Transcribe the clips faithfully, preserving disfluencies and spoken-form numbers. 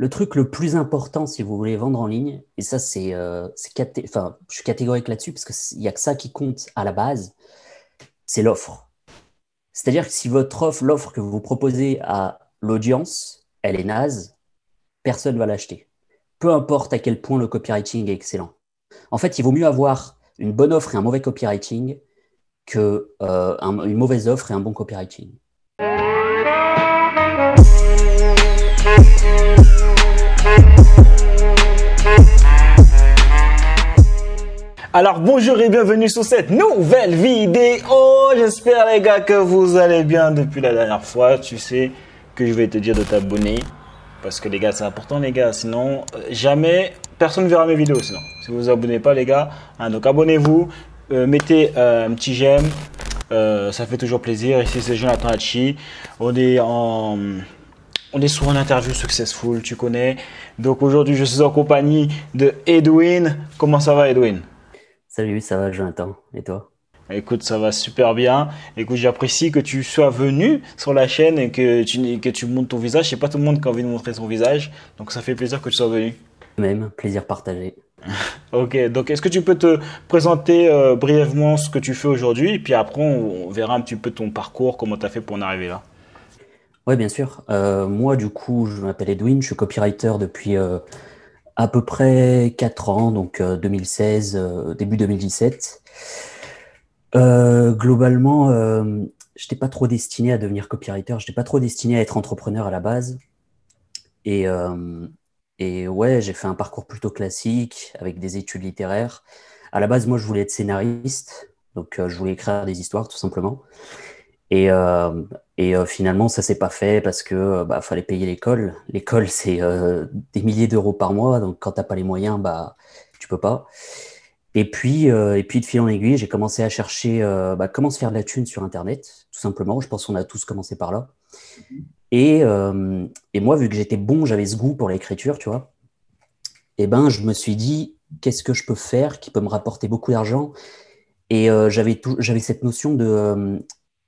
le truc le plus important si vous voulez vendre en ligne, et ça c'est, euh, c'est catég- enfin, je suis catégorique là-dessus parce qu'il n'y a que ça qui compte à la base, c'est l'offre. C'est-à-dire que si votre offre, l'offre que vous proposez à l'audience, elle est naze, personne ne va l'acheter. Peu importe à quel point le copywriting est excellent. En fait, il vaut mieux avoir une bonne offre et un mauvais copywriting que euh, un, une mauvaise offre et un bon copywriting. Alors bonjour et bienvenue sur cette nouvelle vidéo. J'espère les gars que vous allez bien. Depuis la dernière fois, tu sais que je vais te dire de t'abonner. Parce que les gars, c'est important les gars, sinon jamais personne ne verra mes vidéos sinon. Si vous vous abonnez pas les gars, hein, donc abonnez-vous, euh, mettez euh, un petit j'aime, euh, ça fait toujours plaisir. Ici c'est Jonathan Hatchi, on est en... On est sur une interview successful, tu connais. Donc aujourd'hui, je suis en compagnie de Edwin. Comment ça va, Edwin? Salut, ça va, Jonathan. Et toi? Écoute, ça va super bien. Écoute, j'apprécie que tu sois venu sur la chaîne et que tu, que tu montes ton visage. C'est pas tout le monde qui a envie de montrer son visage. Donc ça fait plaisir que tu sois venu. Même, plaisir partagé. Ok, donc est-ce que tu peux te présenter euh, brièvement ce que tu fais aujourd'hui? Et puis après, on, on verra un petit peu ton parcours, comment tu as fait pour en arriver là. Oui, bien sûr. Euh, moi, du coup, je m'appelle Edwin, je suis copywriter depuis euh, à peu près quatre ans, donc euh, deux mille seize, euh, début deux mille dix-sept. Euh, globalement, euh, je n'étais pas trop destiné à devenir copywriter, je n'étais pas trop destiné à être entrepreneur à la base. Et, euh, et ouais, j'ai fait un parcours plutôt classique avec des études littéraires. À la base, moi, je voulais être scénariste, donc euh, je voulais écrire des histoires tout simplement. Et, euh, et euh, finalement, ça s'est pas fait parce que bah, fallait payer l'école. L'école, c'est euh, des milliers d'euros par mois. Donc, quand t'as pas les moyens, bah, tu peux pas. Et puis, euh, et puis de fil en aiguille, j'ai commencé à chercher euh, bah, comment se faire de la thune sur Internet, tout simplement. Je pense qu'on a tous commencé par là. Et, euh, et moi, vu que j'étais bon, j'avais ce goût pour l'écriture, tu vois. Et ben, je me suis dit, qu'est-ce que je peux faire qui peut me rapporter beaucoup d'argent? Et euh, j'avais tout, j'avais cette notion de... Euh,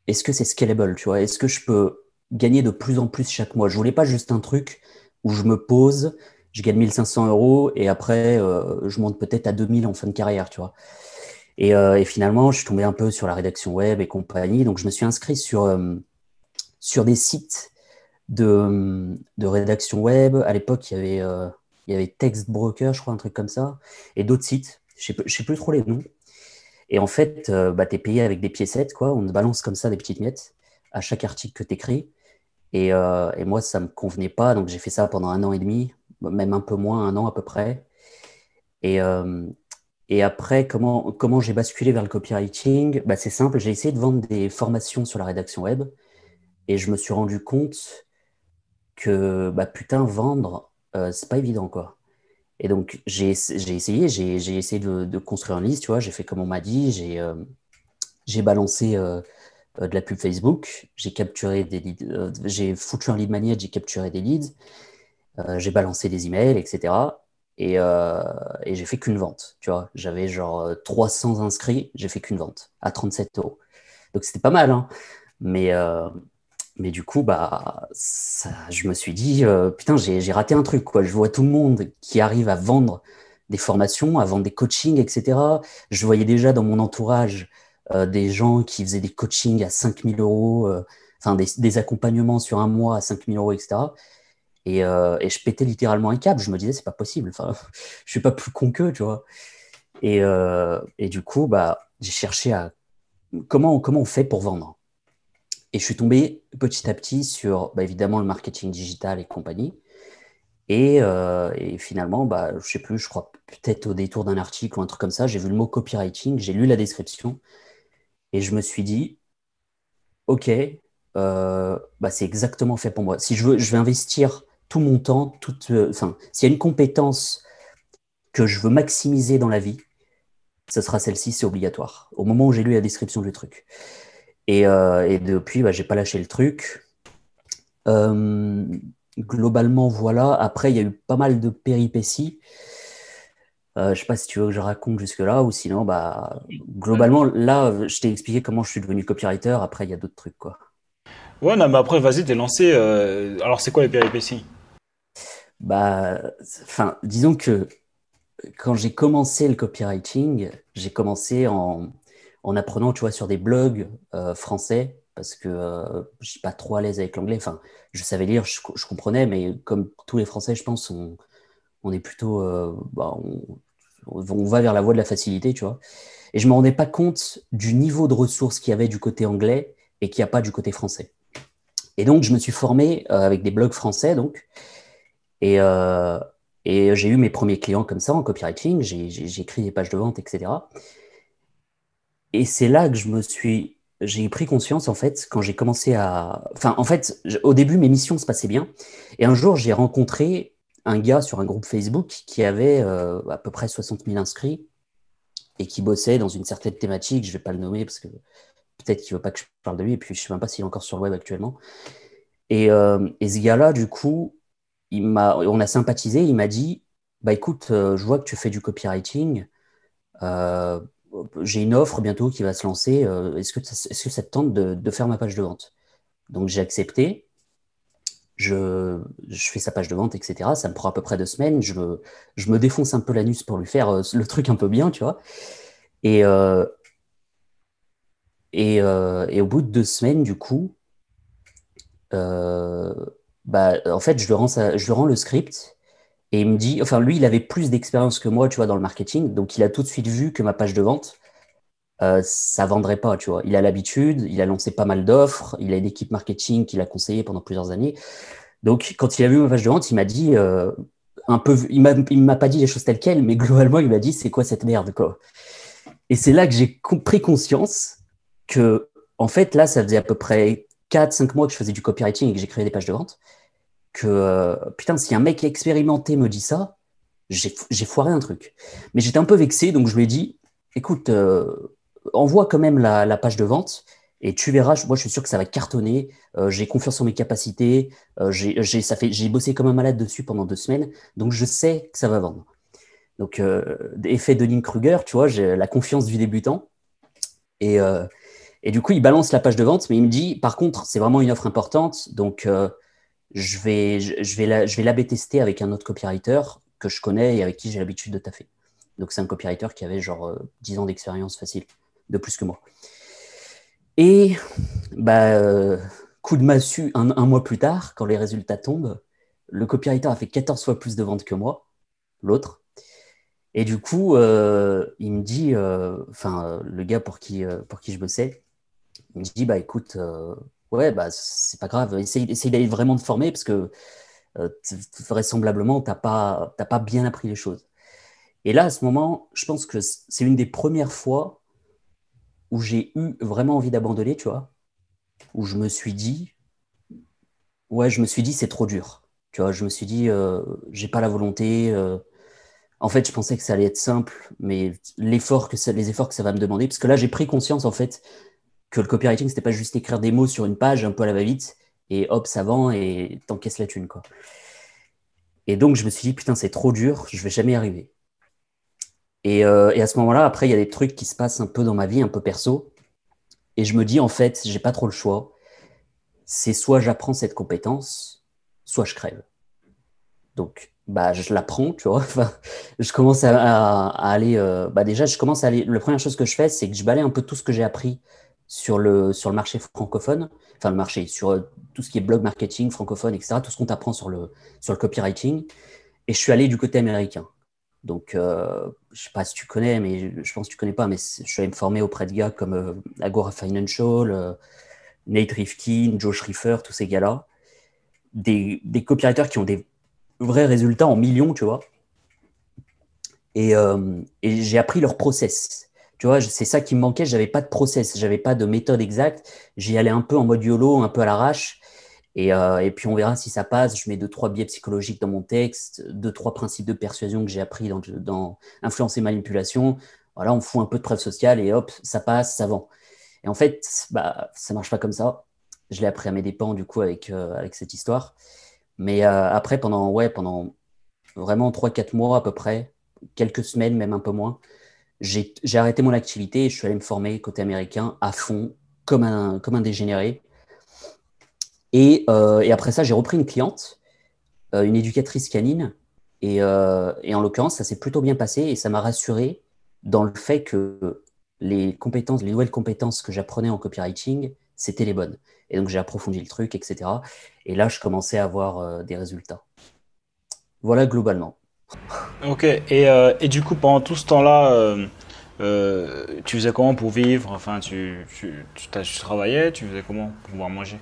est-ce que c'est scalable, tu vois? Est-ce que je peux gagner de plus en plus chaque mois? Je voulais pas juste un truc où je me pose, je gagne mille cinq cents euros et après, euh, je monte peut-être à deux mille en fin de carrière, tu vois? Et, euh, et finalement, je suis tombé un peu sur la rédaction web et compagnie. Donc, je me suis inscrit sur, euh, sur des sites de, de rédaction web. À l'époque, il y avait, euh, il y avait Textbroker, je crois, un truc comme ça, et d'autres sites. Je ne sais, sais plus trop les noms. Et en fait, euh, bah, tu es payé avec des piécettes, quoi. On te balance comme ça des petites miettes à chaque article que tu écris. Et, euh, et moi, ça ne me convenait pas. Donc, j'ai fait ça pendant un an et demi, même un peu moins, un an à peu près. Et, euh, et après, comment, comment j'ai basculé vers le copywriting? Bah, c'est simple, j'ai essayé de vendre des formations sur la rédaction web. Et je me suis rendu compte que, bah, putain, vendre, euh, c'est pas évident, quoi. Et donc, j'ai, j'ai essayé, j'ai, j'ai essayé de, de construire une liste, tu vois, j'ai fait comme on m'a dit, j'ai, euh, j'ai balancé euh, de la pub Facebook, j'ai capturé des leads, euh, j'ai foutu un lead magnet, j'ai capturé des leads, euh, j'ai balancé des emails, et cetera. Et, euh, et j'ai fait qu'une vente, tu vois. J'avais genre trois cents inscrits, j'ai fait qu'une vente à trente-sept euros. Donc, c'était pas mal, hein. Mais, euh, mais du coup, bah, ça, je me suis dit, euh, putain, j'ai, j'ai raté un truc, quoi. Je vois tout le monde qui arrive à vendre des formations, à vendre des coachings, et cetera. Je voyais déjà dans mon entourage euh, des gens qui faisaient des coachings à cinq mille euros, euh, enfin des, des accompagnements sur un mois à cinq mille euros, et cetera. Et, euh, et je pétais littéralement un câble. Je me disais, c'est pas possible. Enfin, je suis pas plus con qu'eux, tu vois. Et, euh, et du coup, bah, j'ai cherché à comment, comment on fait pour vendre. Et je suis tombé petit à petit sur, bah, évidemment, le marketing digital et compagnie. Et, euh, et finalement, bah, je ne sais plus, je crois peut-être au détour d'un article ou un truc comme ça, j'ai vu le mot copywriting, j'ai lu la description et je me suis dit, OK, euh, bah, c'est exactement fait pour moi. Si je veux, je vais investir tout mon temps, toute, euh, enfin, s'il y a une compétence que je veux maximiser dans la vie, ce sera celle-ci, c'est obligatoire. Au moment où j'ai lu la description du truc. Et, euh, et depuis, bah, j'ai pas lâché le truc. Euh, globalement, voilà. Après, il y a eu pas mal de péripéties. Euh, je sais pas si tu veux que je raconte jusque-là ou sinon, bah, globalement, là, je t'ai expliqué comment je suis devenu copywriter. Après, il y a d'autres trucs, quoi. Ouais, non, mais après, vas-y, t'es lancé. Euh... Alors, c'est quoi les péripéties ? Bah, enfin, disons que quand j'ai commencé le copywriting, j'ai commencé en, en apprenant, tu vois, sur des blogs euh, français, parce que euh, je suis pas trop à l'aise avec l'anglais. Enfin, je savais lire, je, je comprenais, mais comme tous les Français, je pense, on, on est plutôt, euh, bah, on, on va vers la voie de la facilité, tu vois. Et je me rendais pas compte du niveau de ressources qu'il y avait du côté anglais et qu'il n'y a pas du côté français. Et donc, je me suis formé euh, avec des blogs français, donc, et, euh, et j'ai eu mes premiers clients comme ça en copywriting. J'ai, j'ai, j'ai écrit des pages de vente, et cetera. Et c'est là que je me suis, j'ai pris conscience, en fait, quand j'ai commencé à... Enfin, en fait, je, au début, mes missions se passaient bien. Et un jour, j'ai rencontré un gars sur un groupe Facebook qui avait euh, à peu près soixante mille inscrits et qui bossait dans une certaine thématique. Je ne vais pas le nommer parce que... peut-être qu'il ne veut pas que je parle de lui, et puis je ne sais même pas s'il est encore sur le web actuellement. Et, euh, et ce gars-là, du coup, il m'a, on a sympathisé, il m'a dit « Bah écoute, euh, je vois que tu fais du copywriting, euh, j'ai une offre bientôt qui va se lancer, euh, est-ce que, est-ce que ça te tente de, de faire ma page de vente ?» Donc j'ai accepté, je, je fais sa page de vente, et cetera. Ça me prend à peu près deux semaines, je me, je me défonce un peu l'anus pour lui faire euh, le truc un peu bien, tu vois. Et... Euh, Et, euh, et au bout de deux semaines, du coup, euh, bah, en fait, je lui rends ça, je lui rends le script et il me dit, enfin, lui, il avait plus d'expérience que moi, tu vois, dans le marketing. Donc, il a tout de suite vu que ma page de vente, euh, ça vendrait pas, tu vois. Il a l'habitude, il a lancé pas mal d'offres, il a une équipe marketing qu'il a conseillée pendant plusieurs années. Donc, quand il a vu ma page de vente, il m'a dit, euh, un peu, il m'a, il m'a pas dit les choses telles quelles, mais globalement, il m'a dit, c'est quoi cette merde, quoi. Et c'est là que j'ai pris conscience que, en fait, là, ça faisait à peu près quatre cinq mois que je faisais du copywriting et que j'ai créé des pages de vente, que, euh, putain, si un mec expérimenté me dit ça, j'ai, j'ai foiré un truc. Mais j'étais un peu vexé, donc je lui ai dit, écoute, euh, envoie quand même la, la page de vente et tu verras, moi, je suis sûr que ça va cartonner, euh, j'ai confiance en mes capacités, euh, j'ai, j'ai, ça fait, j'ai bossé comme un malade dessus pendant deux semaines, donc je sais que ça va vendre. Donc, euh, effet Dunning-Kruger, tu vois, j'ai la confiance du débutant et... Euh, Et du coup, il balance la page de vente, mais il me dit, par contre, c'est vraiment une offre importante, donc euh, je vais, je, je vais la, je vais l'A B tester avec un autre copywriter que je connais et avec qui j'ai l'habitude de taffer. Donc, c'est un copywriter qui avait genre euh, dix ans d'expérience facile, de plus que moi. Et bah, euh, coup de massue, un, un mois plus tard, quand les résultats tombent, le copywriter a fait quatorze fois plus de ventes que moi, l'autre. Et du coup, euh, il me dit, enfin, euh, euh, le gars pour qui, euh, pour qui je bossais, il me dit, bah écoute, euh, ouais, bah c'est pas grave, essaye, essaye d'aller vraiment te former parce que euh, vraisemblablement, t'as pas, t'as pas bien appris les choses. Et là, à ce moment, je pense que c'est une des premières fois où j'ai eu vraiment envie d'abandonner, tu vois, où je me suis dit, ouais, je me suis dit, c'est trop dur. Tu vois, je me suis dit, euh, j'ai pas la volonté. Euh, En fait, je pensais que ça allait être simple, mais l'effort que ça, les efforts que ça va me demander, parce que là, j'ai pris conscience, en fait, que le copywriting, c'était pas juste écrire des mots sur une page un peu à la va-vite, et hop, ça vend, et t'encaisses la thune, quoi. Et donc, je me suis dit, putain, c'est trop dur, je vais jamais y arriver. Et, euh, et à ce moment-là, après, il y a des trucs qui se passent un peu dans ma vie, un peu perso, et je me dis, en fait, j'ai pas trop le choix. C'est soit j'apprends cette compétence, soit je crève. Donc, bah, je l'apprends, tu vois. Enfin, je commence à, à, à aller. Euh, bah déjà, je commence à aller. La première chose que je fais, c'est que je balaye un peu tout ce que j'ai appris sur le, sur le marché francophone, enfin, le marché, sur euh, tout ce qui est blog marketing, francophone, et cetera, tout ce qu'on t'apprend sur le, sur le copywriting. Et je suis allé du côté américain. Donc, euh, je ne sais pas si tu connais, mais je pense que tu ne connais pas, mais je suis allé me former auprès de gars comme euh, Agora Financial, euh, Nate Rifkin, Josh Schriefer, tous ces gars-là. Des, des copywriters qui ont des vrais résultats en millions, tu vois. Et, euh, et j'ai appris leur process. Tu vois, c'est ça qui me manquait. J'avais pas de process, j'avais pas de méthode exacte. J'y allais un peu en mode YOLO, un peu à l'arrache. Et, euh, et puis on verra si ça passe. Je mets deux, trois biais psychologiques dans mon texte, deux, trois principes de persuasion que j'ai appris dans, dans Influencer et manipulation. Voilà, on fout un peu de preuve sociale et hop, ça passe, ça vend. Et en fait, bah, ça marche pas comme ça. Je l'ai appris à mes dépens, du coup, avec, euh, avec cette histoire. Mais euh, après, pendant, ouais, pendant vraiment trois quatre mois à peu près, quelques semaines, même un peu moins, j'ai, j'ai arrêté mon activité et je suis allé me former côté américain à fond, comme un, comme un dégénéré. Et, euh, et après ça, j'ai repris une cliente euh, une éducatrice canine. Et, euh, et en l'occurrence, ça s'est plutôt bien passé et ça m'a rassuré dans le fait que les compétences, les nouvelles compétences que j'apprenais en copywriting, c'était les bonnes. Et donc, j'ai approfondi le truc, et cetera. Et là, je commençais à avoir euh, des résultats. Voilà, globalement. Ok. Et, euh, et du coup, pendant tout ce temps-là, euh, euh, tu faisais comment pour vivre? Enfin, tu, tu, tu, tu travaillais, tu faisais comment pour pouvoir manger?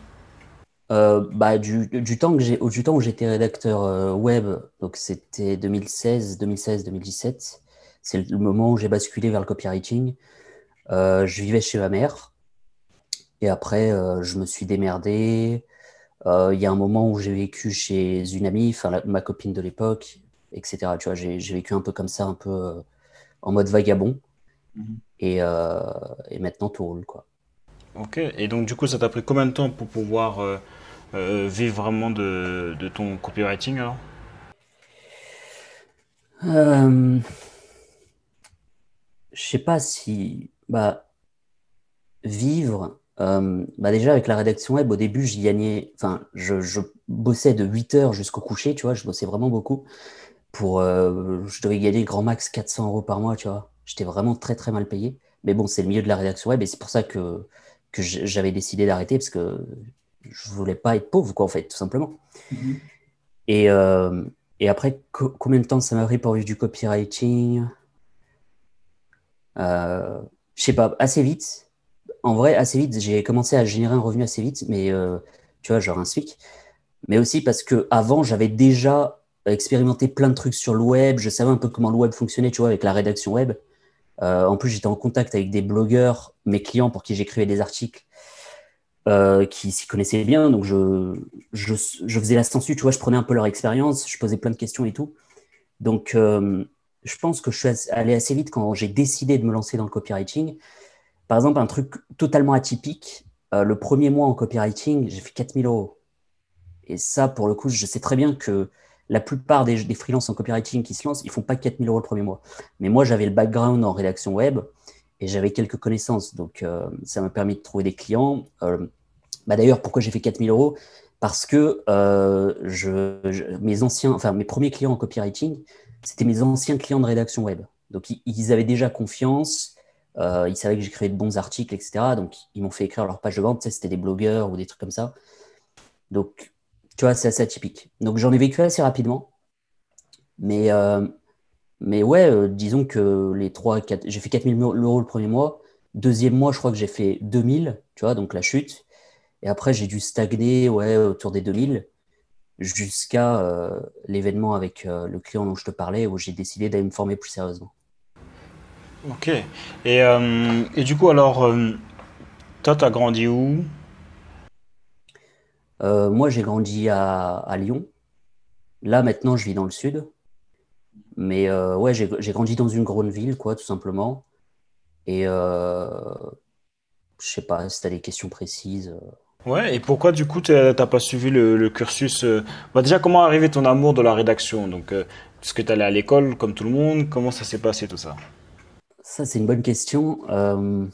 Euh, bah, du, du, temps que j'ai, du temps où j'étais rédacteur euh, web, donc c'était deux mille seize, deux mille seize, deux mille dix-sept, c'est le moment où j'ai basculé vers le copywriting. Euh, je vivais chez ma mère et après, euh, je me suis démerdé. Il euh, y a un moment où j'ai vécu chez une amie, enfin ma copine de l'époque, et cetera. Tu vois, j'ai, j'ai vécu un peu comme ça, un peu euh, en mode vagabond. Mm-hmm. et, euh, et maintenant, tout roule, quoi. Ok. Et donc, du coup, ça t'a pris combien de temps pour pouvoir... Euh... Euh, vivre vraiment de, de ton copywriting alors euh, je sais pas si bah, vivre euh, bah déjà avec la rédaction web au début j'y gagnais, enfin je, je bossais de huit heures jusqu'au coucher, tu vois, je bossais vraiment beaucoup pour euh, je devais gagner grand max quatre cents euros par mois, tu vois, j'étais vraiment très très mal payé, mais bon c'est le milieu de la rédaction web et c'est pour ça que, que j'avais décidé d'arrêter parce que je voulais pas être pauvre, quoi, en fait, tout simplement. Mm-hmm. Et, euh, et après, co- combien de temps ça m'a pris pour vivre du copywriting? euh, Je sais pas, assez vite. En vrai, assez vite, j'ai commencé à générer un revenu assez vite, mais euh, tu vois, genre un SMIC. Mais aussi parce qu'avant, j'avais déjà expérimenté plein de trucs sur le web. Je savais un peu comment le web fonctionnait, tu vois, avec la rédaction web. Euh, en plus, j'étais en contact avec des blogueurs, mes clients pour qui j'écrivais des articles. Euh, qui s'y connaissaient bien, donc je, je, je faisais la sensu, tu vois, je prenais un peu leur expérience, je posais plein de questions et tout. Donc, euh, je pense que je suis allé assez vite quand j'ai décidé de me lancer dans le copywriting. Par exemple, un truc totalement atypique, euh, le premier mois en copywriting, j'ai fait quatre mille euros. Et ça, pour le coup, je sais très bien que la plupart des, des freelances en copywriting qui se lancent, ils ne font pas quatre mille euros le premier mois. Mais moi, j'avais le background en rédaction web, et j'avais quelques connaissances, donc euh, ça m'a permis de trouver des clients. Euh, bah d'ailleurs, pourquoi j'ai fait quatre mille euros? Parce que euh, je, je, mes anciens, enfin mes premiers clients en copywriting, c'était mes anciens clients de rédaction web. Donc ils, ils avaient déjà confiance, euh, ils savaient que j'écrivais de bons articles, et cetera. Donc ils m'ont fait écrire leur page de vente. Tu sais, c'était des blogueurs ou des trucs comme ça. Donc tu vois, c'est assez atypique. Donc j'en ai vécu assez rapidement, mais euh, Mais ouais, euh, disons que les trois, quatre, j'ai fait quatre mille euros le premier mois. Deuxième mois, je crois que j'ai fait deux mille, tu vois, donc la chute. Et après, j'ai dû stagner ouais, autour des deux mille jusqu'à euh, l'événement avec euh, le client dont je te parlais où j'ai décidé d'aller me former plus sérieusement. Ok. Et, euh, et du coup, alors, euh, toi, tu as grandi où? euh, Moi, j'ai grandi à, à Lyon. Là, maintenant, je vis dans le sud. Mais euh, ouais, j'ai, j'ai grandi dans une grande ville, quoi, tout simplement. Et euh, je sais pas si t'as des questions précises. Ouais, et pourquoi du coup t'as, t'as pas suivi le, le cursus euh... bah, déjà, comment est arrivé ton amour de la rédaction? Donc, euh, est-ce que t'allais à l'école comme tout le monde? Comment ça s'est passé tout ça? Ça, c'est une bonne question. Euh,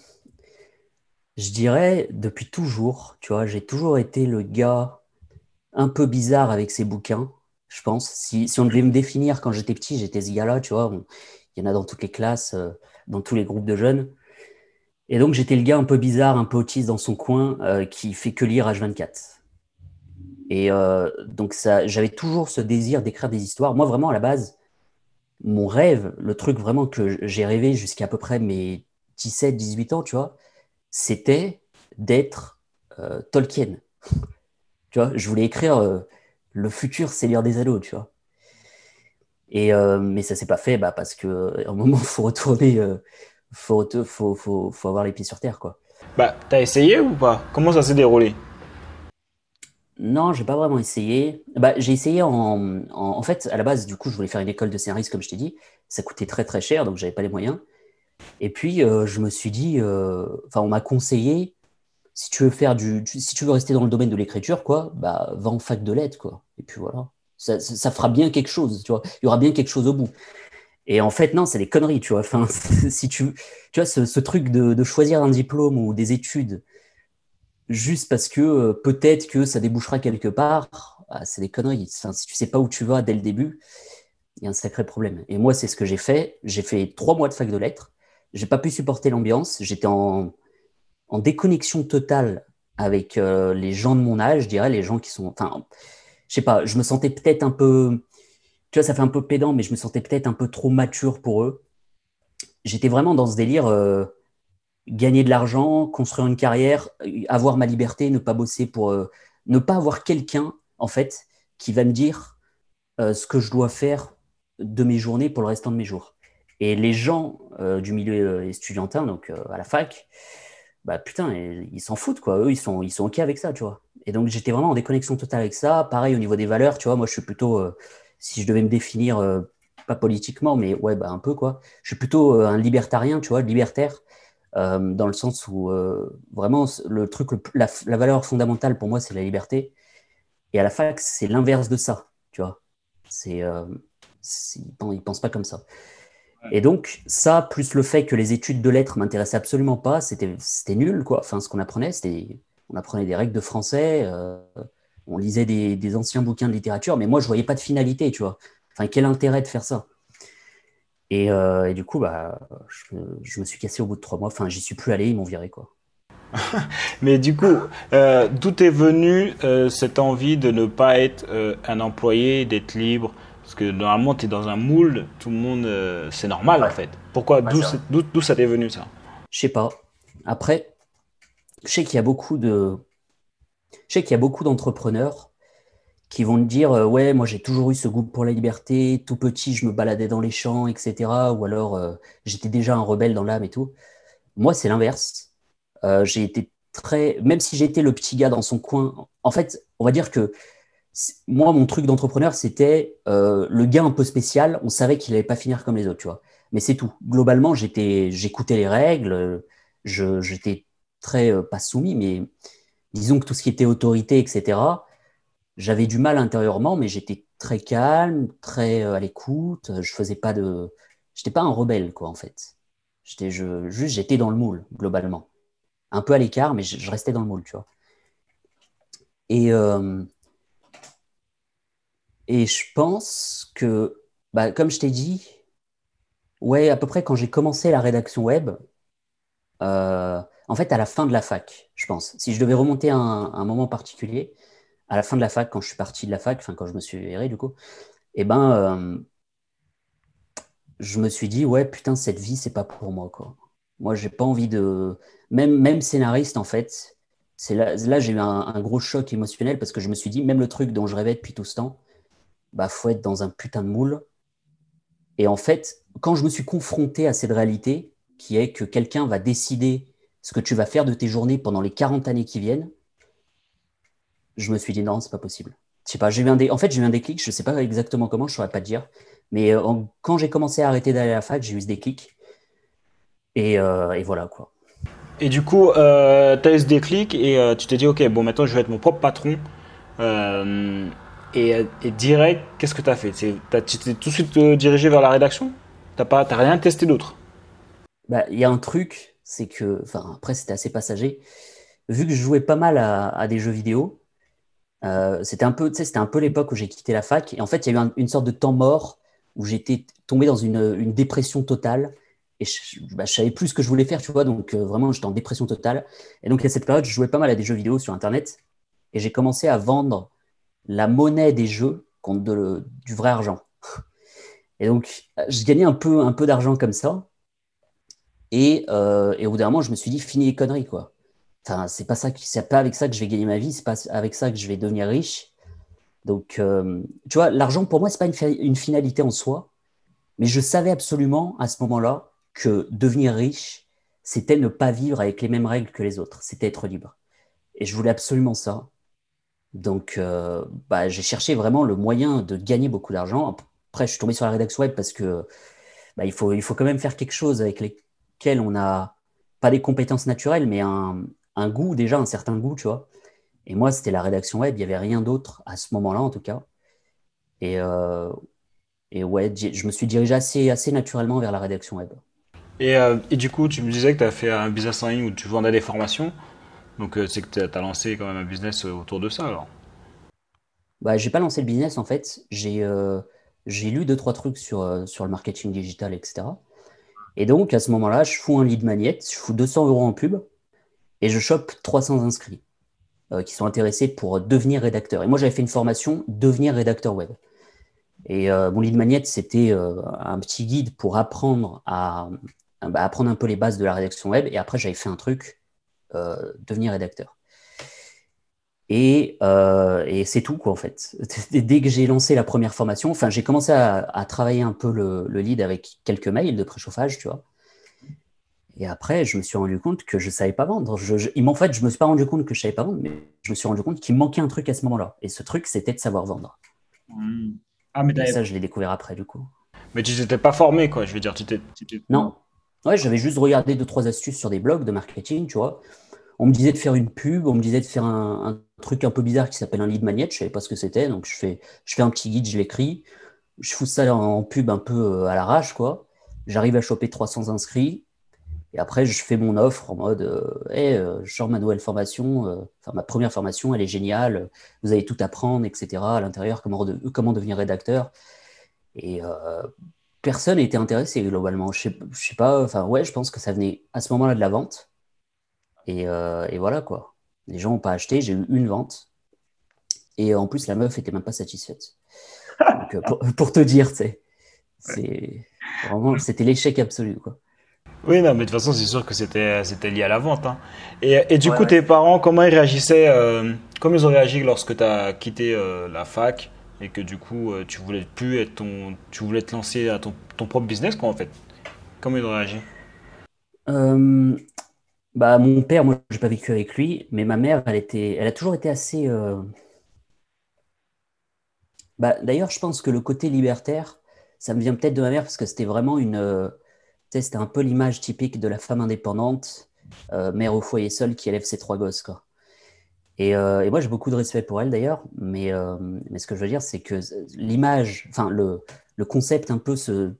je dirais depuis toujours, tu vois, j'ai toujours été le gars un peu bizarre avec ses bouquins. Je pense, si, si on devait me définir quand j'étais petit, j'étais ce gars-là, tu vois, il y en a dans toutes les classes, euh, dans tous les groupes de jeunes. Et donc, j'étais le gars un peu bizarre, un peu autiste dans son coin, euh, qui fait que lire H vingt-quatre. Et euh, donc, ça, j'avais toujours ce désir d'écrire des histoires. Moi, vraiment, à la base, mon rêve, le truc vraiment que j'ai rêvé jusqu'à à peu près mes dix-sept, dix-huit ans, tu vois, c'était d'être euh, Tolkien. Tu vois, je voulais écrire... Euh, Le futur, c'est lire des anneaux, tu vois. Et, euh, mais ça ne s'est pas fait bah, parce qu'à un moment, il faut retourner, euh, il faut, faut, faut, faut avoir les pieds sur terre, quoi. Bah, t'as essayé ou pas? Comment ça s'est déroulé? Non, j'ai pas vraiment essayé. Bah, j'ai essayé en, en... En fait, à la base, du coup, je voulais faire une école de scénariste, comme je t'ai dit. Ça coûtait très, très cher, donc je n'avais pas les moyens. Et puis, euh, je me suis dit... Euh... Enfin, on m'a conseillé, si tu veux faire du, si tu veux rester dans le domaine de l'écriture, quoi, bah, va en fac de lettres, quoi. Et puis voilà, ça, ça, ça fera bien quelque chose, tu vois. Il y aura bien quelque chose au bout. Et en fait, non, c'est des conneries, tu vois. Enfin, si tu, tu vois, ce, ce truc de, de choisir un diplôme ou des études juste parce que euh, peut-être que ça débouchera quelque part, ah, c'est des conneries. Enfin, si tu ne sais pas où tu vas dès le début, il y a un sacré problème. Et moi, c'est ce que j'ai fait. J'ai fait trois mois de fac de lettres. Je n'ai pas pu supporter l'ambiance. J'étais en, en déconnexion totale avec euh, les gens de mon âge, je dirais, les gens qui sont… Enfin, je sais pas, je me sentais peut-être un peu… Tu vois, ça fait un peu pédant, mais je me sentais peut-être un peu trop mature pour eux. J'étais vraiment dans ce délire… Euh, gagner de l'argent, construire une carrière, avoir ma liberté, ne pas bosser pour… Euh, ne pas avoir quelqu'un, en fait, qui va me dire euh, ce que je dois faire de mes journées pour le restant de mes jours. Et les gens euh, du milieu euh, estudiantin, donc euh, à la fac, bah putain, ils s'en foutent, quoi. Eux, ils sont, ils sont OK avec ça, tu vois. Et donc, j'étais vraiment en déconnexion totale avec ça. Pareil, au niveau des valeurs, tu vois, moi, je suis plutôt… Euh, si je devais me définir, euh, pas politiquement, mais ouais, bah un peu, quoi. Je suis plutôt euh, un libertarien, tu vois, libertaire. Euh, dans le sens où euh, vraiment le truc, le, la, la valeur fondamentale pour moi, c'est la liberté. Et à la fac, c'est l'inverse de ça, tu vois. C'est, euh, c'est, ils ne pensent pas comme ça. Et donc, ça, plus le fait que les études de lettres ne m'intéressaient absolument pas, c'était, c'était nul, quoi. Enfin, ce qu'on apprenait, c'était, on apprenait des règles de français, euh, on lisait des, des anciens bouquins de littérature, mais moi, je ne voyais pas de finalité, tu vois. Enfin, quel intérêt de faire ça ? Et, euh, et du coup, bah, je, je me suis cassé au bout de trois mois. Enfin, j'y suis plus allé, ils m'ont viré, quoi. Mais du coup, euh, d'où est venue euh, cette envie de ne pas être euh, un employé, d'être libre? Parce que normalement, tu es dans un moule, tout le monde, euh, c'est normal, ouais. En fait. Pourquoi ouais, d'où, c'est, d'où, d'où ça t'est venu, ça? Je sais pas. Après, je sais qu'il y a beaucoup de, je sais qu'il y a beaucoup d'entrepreneurs qui vont te dire euh, « Ouais, moi, j'ai toujours eu ce goût pour la liberté. Tout petit, je me baladais dans les champs, et cetera. » Ou alors euh, « J'étais déjà un rebelle dans l'âme et tout. » Moi, c'est l'inverse. Euh, j'ai été très… Même si j'étais le petit gars dans son coin… En fait, on va dire que moi, mon truc d'entrepreneur, c'était euh, le gars un peu spécial. On savait qu'il n'allait pas finir comme les autres, tu vois. Mais c'est tout. Globalement, j'étais, j'écoutais les règles. Je, j'étais très… Euh, pas soumis, mais disons que tout ce qui était autorité, et cetera, j'avais du mal intérieurement, mais j'étais très calme, très à l'écoute. Je faisais pas de, j'étais pas un rebelle, quoi, en fait. J'étais je... juste, j'étais dans le moule globalement, un peu à l'écart, mais je restais dans le moule, tu vois. Et euh... et je pense que, bah, comme je t'ai dit, ouais, à peu près quand j'ai commencé la rédaction web, euh... en fait, à la fin de la fac, je pense. Si je devais remonter à un, un moment particulier. À la fin de la fac, quand je suis parti de la fac, enfin quand je me suis viré du coup, eh ben, euh, je me suis dit ouais putain cette vie c'est pas pour moi quoi. Moi j'ai pas envie de même même scénariste en fait. C'est là là j'ai eu un, un gros choc émotionnel parce que je me suis dit même le truc dont je rêvais depuis tout ce temps, bah faut être dans un putain de moule. Et en fait quand je me suis confronté à cette réalité qui est que quelqu'un va décider ce que tu vas faire de tes journées pendant les quarante années qui viennent. Je me suis dit non, c'est pas possible. Je sais pas, j'ai eu un dé... En fait, j'ai eu un déclic, je sais pas exactement comment, je saurais pas te dire. Mais en... quand j'ai commencé à arrêter d'aller à la fac, j'ai eu ce déclic. Et, euh... et voilà quoi. Et du coup, euh, tu as eu ce déclic et euh, tu t'es dit ok, bon, maintenant je vais être mon propre patron. Euh, et, et direct, qu'est-ce que tu as fait? Tu t'es tout de suite euh, dirigé vers la rédaction? Tu n'as rien testé d'autre? Bah, y a un truc, c'est que. Enfin, après, c'était assez passager. Vu que je jouais pas mal à, à des jeux vidéo. Euh, c'était un peu, tu sais, c'était un peu l'époque où j'ai quitté la fac et en fait il y a eu un, une sorte de temps mort où j'étais tombé dans une, une dépression totale et je, bah, je savais plus ce que je voulais faire tu vois donc euh, vraiment j'étais en dépression totale et donc à cette période je jouais pas mal à des jeux vidéo sur internet et j'ai commencé à vendre la monnaie des jeux contre de, le, du vrai argent et donc je gagnais un peu, un peu d'argent comme ça et, euh, et au bout d'un moment je me suis dit fini les conneries quoi. Enfin, c'est pas ça qui, c'est pas avec ça que je vais gagner ma vie, c'est pas avec ça que je vais devenir riche. Donc, euh, tu vois, l'argent pour moi, c'est pas une, fi- une finalité en soi, mais je savais absolument à ce moment-là que devenir riche, c'était ne pas vivre avec les mêmes règles que les autres, c'était être libre. Et je voulais absolument ça. Donc, euh, bah, j'ai cherché vraiment le moyen de gagner beaucoup d'argent. Après, je suis tombé sur la rédaction web parce que bah, il faut, il faut quand même faire quelque chose avec lesquels on n'a pas des compétences naturelles, mais un un goût, déjà un certain goût, tu vois. Et moi, c'était la rédaction web, il n'y avait rien d'autre à ce moment-là, en tout cas. Et, euh, et ouais, je me suis dirigé assez, assez naturellement vers la rédaction web. Et, euh, et du coup, tu me disais que tu as fait un business en ligne où tu vendais des formations. Donc, euh, c'est que tu as lancé quand même un business autour de ça, alors. Bah, j'ai pas lancé le business en fait. J'ai euh, j'ai lu deux, trois trucs sur, euh, sur le marketing digital, et cetera. Et donc, à ce moment-là, je fous un lead magnet, je fous deux cents euros en pub et je chope trois cents inscrits euh, qui sont intéressés pour devenir rédacteur. Et moi, j'avais fait une formation « Devenir rédacteur web ». Et euh, mon lead magnet, c'était euh, un petit guide pour apprendre à, à apprendre un peu les bases de la rédaction web. Et après, j'avais fait un truc euh, « Devenir rédacteur ». Et, euh, et c'est tout, quoi, en fait. Dès que j'ai lancé la première formation, enfin, j'ai commencé à, à travailler un peu le, le lead avec quelques mails de préchauffage, tu vois. Et après, je me suis rendu compte que je ne savais pas vendre. Je, je, en fait, je ne me suis pas rendu compte que je ne savais pas vendre, mais je me suis rendu compte qu'il manquait un truc à ce moment-là. Et ce truc, c'était de savoir vendre. Mmh. Ah, mais et ça, je l'ai découvert après, du coup. Mais tu t'étais pas formé, quoi. Je veux dire, tu t'es... Tu t'es... Non. Ouais, j'avais juste regardé deux, trois astuces sur des blogs de marketing, tu vois. On me disait de faire une pub, on me disait de faire un, un truc un peu bizarre qui s'appelle un lead magnet, je ne savais pas ce que c'était, donc je fais, je fais un petit guide, je l'écris, je fous ça en, en pub un peu à l'arrache, quoi. J'arrive à choper trois cents inscrits, et après je fais mon offre en mode euh, « Hey, je sors ma nouvelle formation, euh, enfin ma première formation, elle est géniale, vous allez tout apprendre, et cetera à l'intérieur, comment, de, comment devenir rédacteur ?» Et euh, personne n'était intéressé globalement, je ne sais, je sais pas, enfin ouais, je pense que ça venait à ce moment-là de la vente. Et, euh, et voilà, quoi. Les gens n'ont pas acheté, j'ai eu une vente. Et en plus, la meuf n'était même pas satisfaite. Donc, euh, pour, pour te dire, tu sais, c'est vraiment, c'était l'échec absolu, quoi. Oui, non, mais de toute façon, c'est sûr que c'était, c'était lié à la vente, hein. Et, et du ouais, coup, ouais. Tes parents, comment ils réagissaient euh, comment ils ont réagi lorsque tu as quitté euh, la fac et que du coup, euh, tu voulais plus être ton, tu voulais te lancer à ton, ton propre business, quoi, en fait. Comment ils ont réagi euh... Bah, mon père, moi, je n'ai pas vécu avec lui, mais ma mère, elle, était, elle a toujours été assez… Euh... Bah, d'ailleurs, je pense que le côté libertaire, ça me vient peut-être de ma mère parce que c'était vraiment une… Euh... Tu sais, c'était un peu l'image typique de la femme indépendante, euh, mère au foyer seule qui élève ses trois gosses, quoi. Et, euh, et moi, j'ai beaucoup de respect pour elle, d'ailleurs, mais, euh, mais ce que je veux dire, c'est que l'image, enfin, le, le concept un peu se…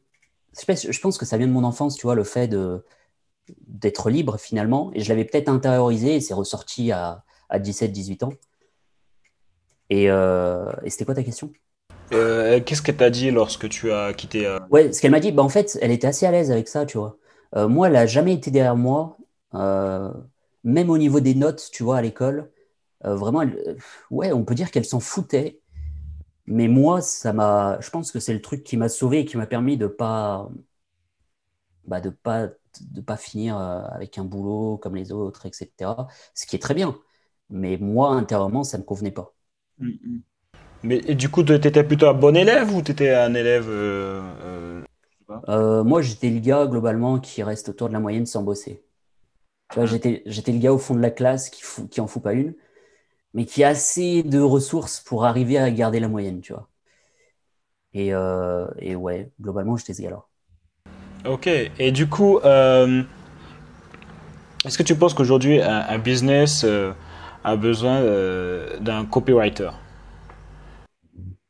Je, je pense que ça vient de mon enfance, tu vois, le fait de… d'être libre finalement, et je l'avais peut-être intériorisé et c'est ressorti à, à dix-sept dix-huit ans. Et, euh, et c'était quoi ta question ? euh, Qu'est-ce qu'elle t'a dit lorsque tu as quitté euh... Ouais, ce qu'elle m'a dit, bah, en fait, elle était assez à l'aise avec ça, tu vois. Euh, moi, elle n'a jamais été derrière moi, euh, même au niveau des notes, tu vois, à l'école. Euh, vraiment, elle, euh, ouais, on peut dire qu'elle s'en foutait, mais moi, ça m'a, je pense que c'est le truc qui m'a sauvé et qui m'a permis de pas... Bah, de pas de ne pas finir avec un boulot comme les autres, et cetera. Ce qui est très bien. Mais moi, intérieurement, ça ne me convenait pas. Mm-hmm. Mais et du coup, tu étais plutôt un bon élève ou tu étais un élève euh, euh, je sais pas. Euh, Moi, j'étais le gars, globalement, qui reste autour de la moyenne sans bosser. Tu vois, j'étais, j'étais le gars au fond de la classe qui, fout, qui en fout pas une, mais qui a assez de ressources pour arriver à garder la moyenne, tu vois. Et, euh, et ouais, globalement, j'étais ce gars-là. Ok, et du coup, euh, est-ce que tu penses qu'aujourd'hui, un, un business euh, a besoin euh, d'un copywriter ?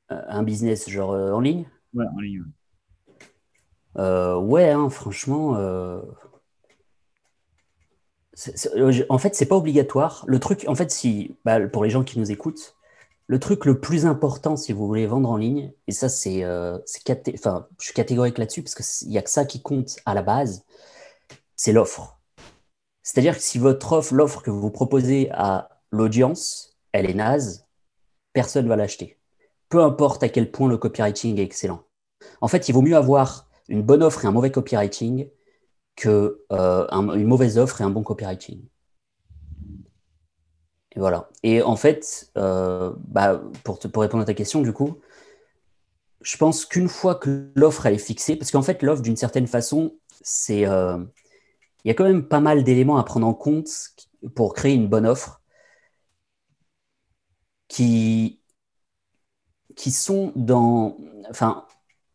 Un business genre euh, en ligne ? Ouais, en ligne. Euh, ouais, hein, franchement, euh... c'est, c'est, en fait, c'est pas obligatoire. Le truc, en fait, si, bah, pour les gens qui nous écoutent, le truc le plus important, si vous voulez vendre en ligne, et ça, c'est, euh, c'est caté- enfin, je suis catégorique là-dessus parce qu'il n'y a que ça qui compte à la base, c'est l'offre. C'est-à-dire que si votre offre, l'offre que vous proposez à l'audience, elle est naze, personne ne va l'acheter. Peu importe à quel point le copywriting est excellent. En fait, il vaut mieux avoir une bonne offre et un mauvais copywriting que euh, un, une mauvaise offre et un bon copywriting. Et voilà. Et en fait, euh, bah, pour, te, pour répondre à ta question, du coup, je pense qu'une fois que l'offre elle est fixée, parce qu'en fait, l'offre, d'une certaine façon, c'est, il euh, y a quand même pas mal d'éléments à prendre en compte pour créer une bonne offre qui, qui sont dans… Enfin,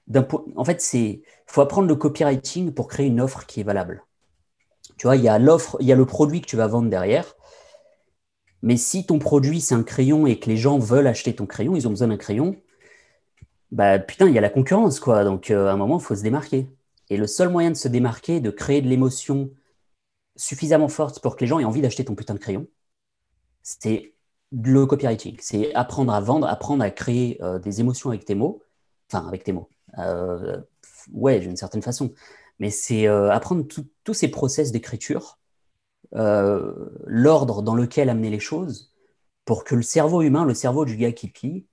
d'un, en fait, il faut apprendre le copywriting pour créer une offre qui est valable. Tu vois, il y a l'offre, il y a le produit que tu vas vendre derrière. Mais si ton produit, c'est un crayon et que les gens veulent acheter ton crayon, ils ont besoin d'un crayon, bah putain, il y a la concurrence, quoi. Donc, euh, à un moment, il faut se démarquer. Et le seul moyen de se démarquer, de créer de l'émotion suffisamment forte pour que les gens aient envie d'acheter ton putain de crayon, c'est le copywriting, c'est apprendre à vendre, apprendre à créer euh, des émotions avec tes mots, enfin avec tes mots, euh, ouais, d'une certaine façon, mais c'est euh, apprendre tous ces process d'écriture, euh, l'ordre dans lequel amener les choses pour que le cerveau humain, le cerveau du gars qui pille,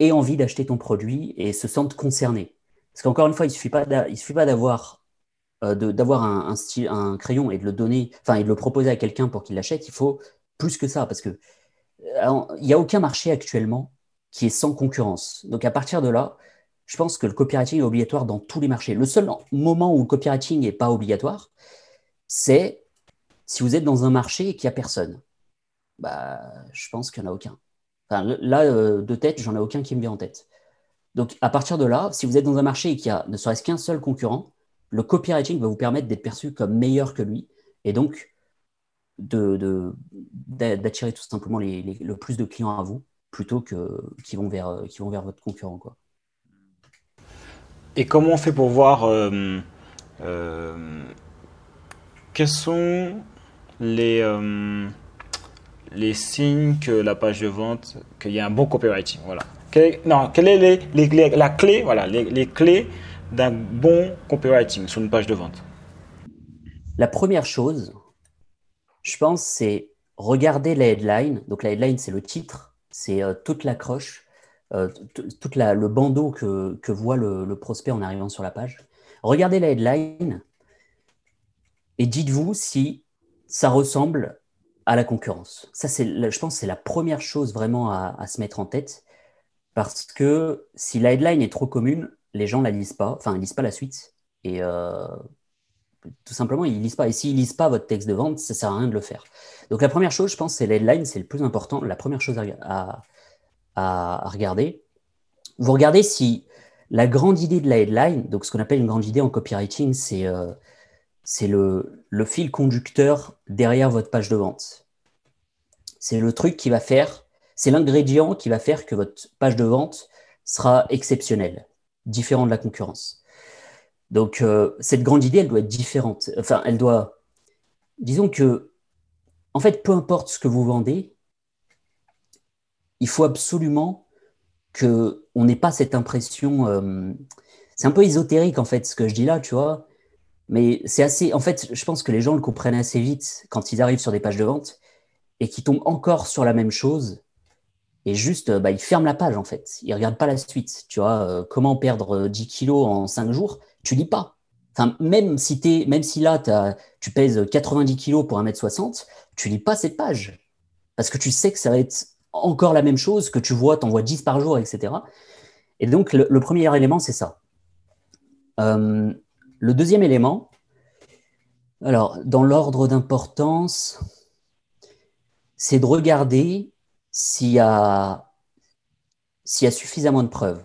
ait envie d'acheter ton produit et se sente concerné. Parce qu'encore une fois, il ne suffit pas d'avoir euh, d'avoir un, un, style, un crayon et de le donner, enfin, et de le proposer à quelqu'un pour qu'il l'achète, il faut plus que ça, parce que il n'y a aucun marché actuellement qui est sans concurrence. Donc, à partir de là, je pense que le copywriting est obligatoire dans tous les marchés. Le seul moment où le copywriting n'est pas obligatoire, c'est si vous êtes dans un marché et qu'il n'y a personne. Bah, je pense qu'il n'y en a aucun. Enfin, là, de tête, j'en ai aucun qui me vient en tête. Donc, à partir de là, si vous êtes dans un marché et qu'il y a ne serait-ce qu'un seul concurrent, le copywriting va vous permettre d'être perçu comme meilleur que lui et donc de, de, d'attirer tout simplement les, les, le plus de clients à vous plutôt que, qui vont vers, qui vont vers votre concurrent, quoi. Et comment on fait pour voir euh, euh, quels sont les, euh, les signes que la page de vente, qu'il y a un bon copywriting, voilà. Quelle, non, quelle est les, les, les, la clé, voilà, les, les clés d'un bon copywriting sur une page de vente? La première chose, je pense, c'est regarder la headline. Donc, la headline, c'est le titre, c'est euh, toute l'accroche, euh, tout le bandeau que, que voit le, le prospect en arrivant sur la page. Regardez la headline et dites-vous si ça ressemble à la concurrence. Ça, c'est, je pense que c'est la première chose vraiment à, à se mettre en tête. Parce que si la headline est trop commune, les gens ne la lisent pas, enfin, ils ne lisent pas la suite. Et euh, tout simplement, ils ne lisent pas. Et s'ils ne lisent pas votre texte de vente, ça ne sert à rien de le faire. Donc, la première chose, je pense, c'est la headline, c'est le plus important, la première chose à, à, à regarder. Vous regardez si la grande idée de la headline, donc ce qu'on appelle une grande idée en copywriting, c'est euh, c'est le, le fil conducteur derrière votre page de vente. C'est le truc qui va faire... C'est l'ingrédient qui va faire que votre page de vente sera exceptionnelle, différente de la concurrence. Donc, euh, cette grande idée, elle doit être différente. Enfin, elle doit… Disons que, en fait, peu importe ce que vous vendez, il faut absolument qu'on n'ait pas cette impression… Euh... C'est un peu ésotérique, en fait, ce que je dis là, tu vois. Mais c'est assez… En fait, je pense que les gens le comprennent assez vite quand ils arrivent sur des pages de vente et qu'ils tombent encore sur la même chose. Et juste, bah, ils ferment la page, en fait. Ils ne regardent pas la suite. Tu vois, euh, comment perdre dix kilos en cinq jours? Tu ne lis pas. Enfin, même, si t'es, même si là, t'as, tu pèses quatre-vingt-dix kilos pour un mètre soixante, tu ne lis pas cette page. Parce que tu sais que ça va être encore la même chose, que tu vois, tu en vois dix par jour, et cetera. Et donc, le, le premier élément, c'est ça. Euh, le deuxième élément, alors, dans l'ordre d'importance, c'est de regarder... S'il y a, s'il y a suffisamment de preuves.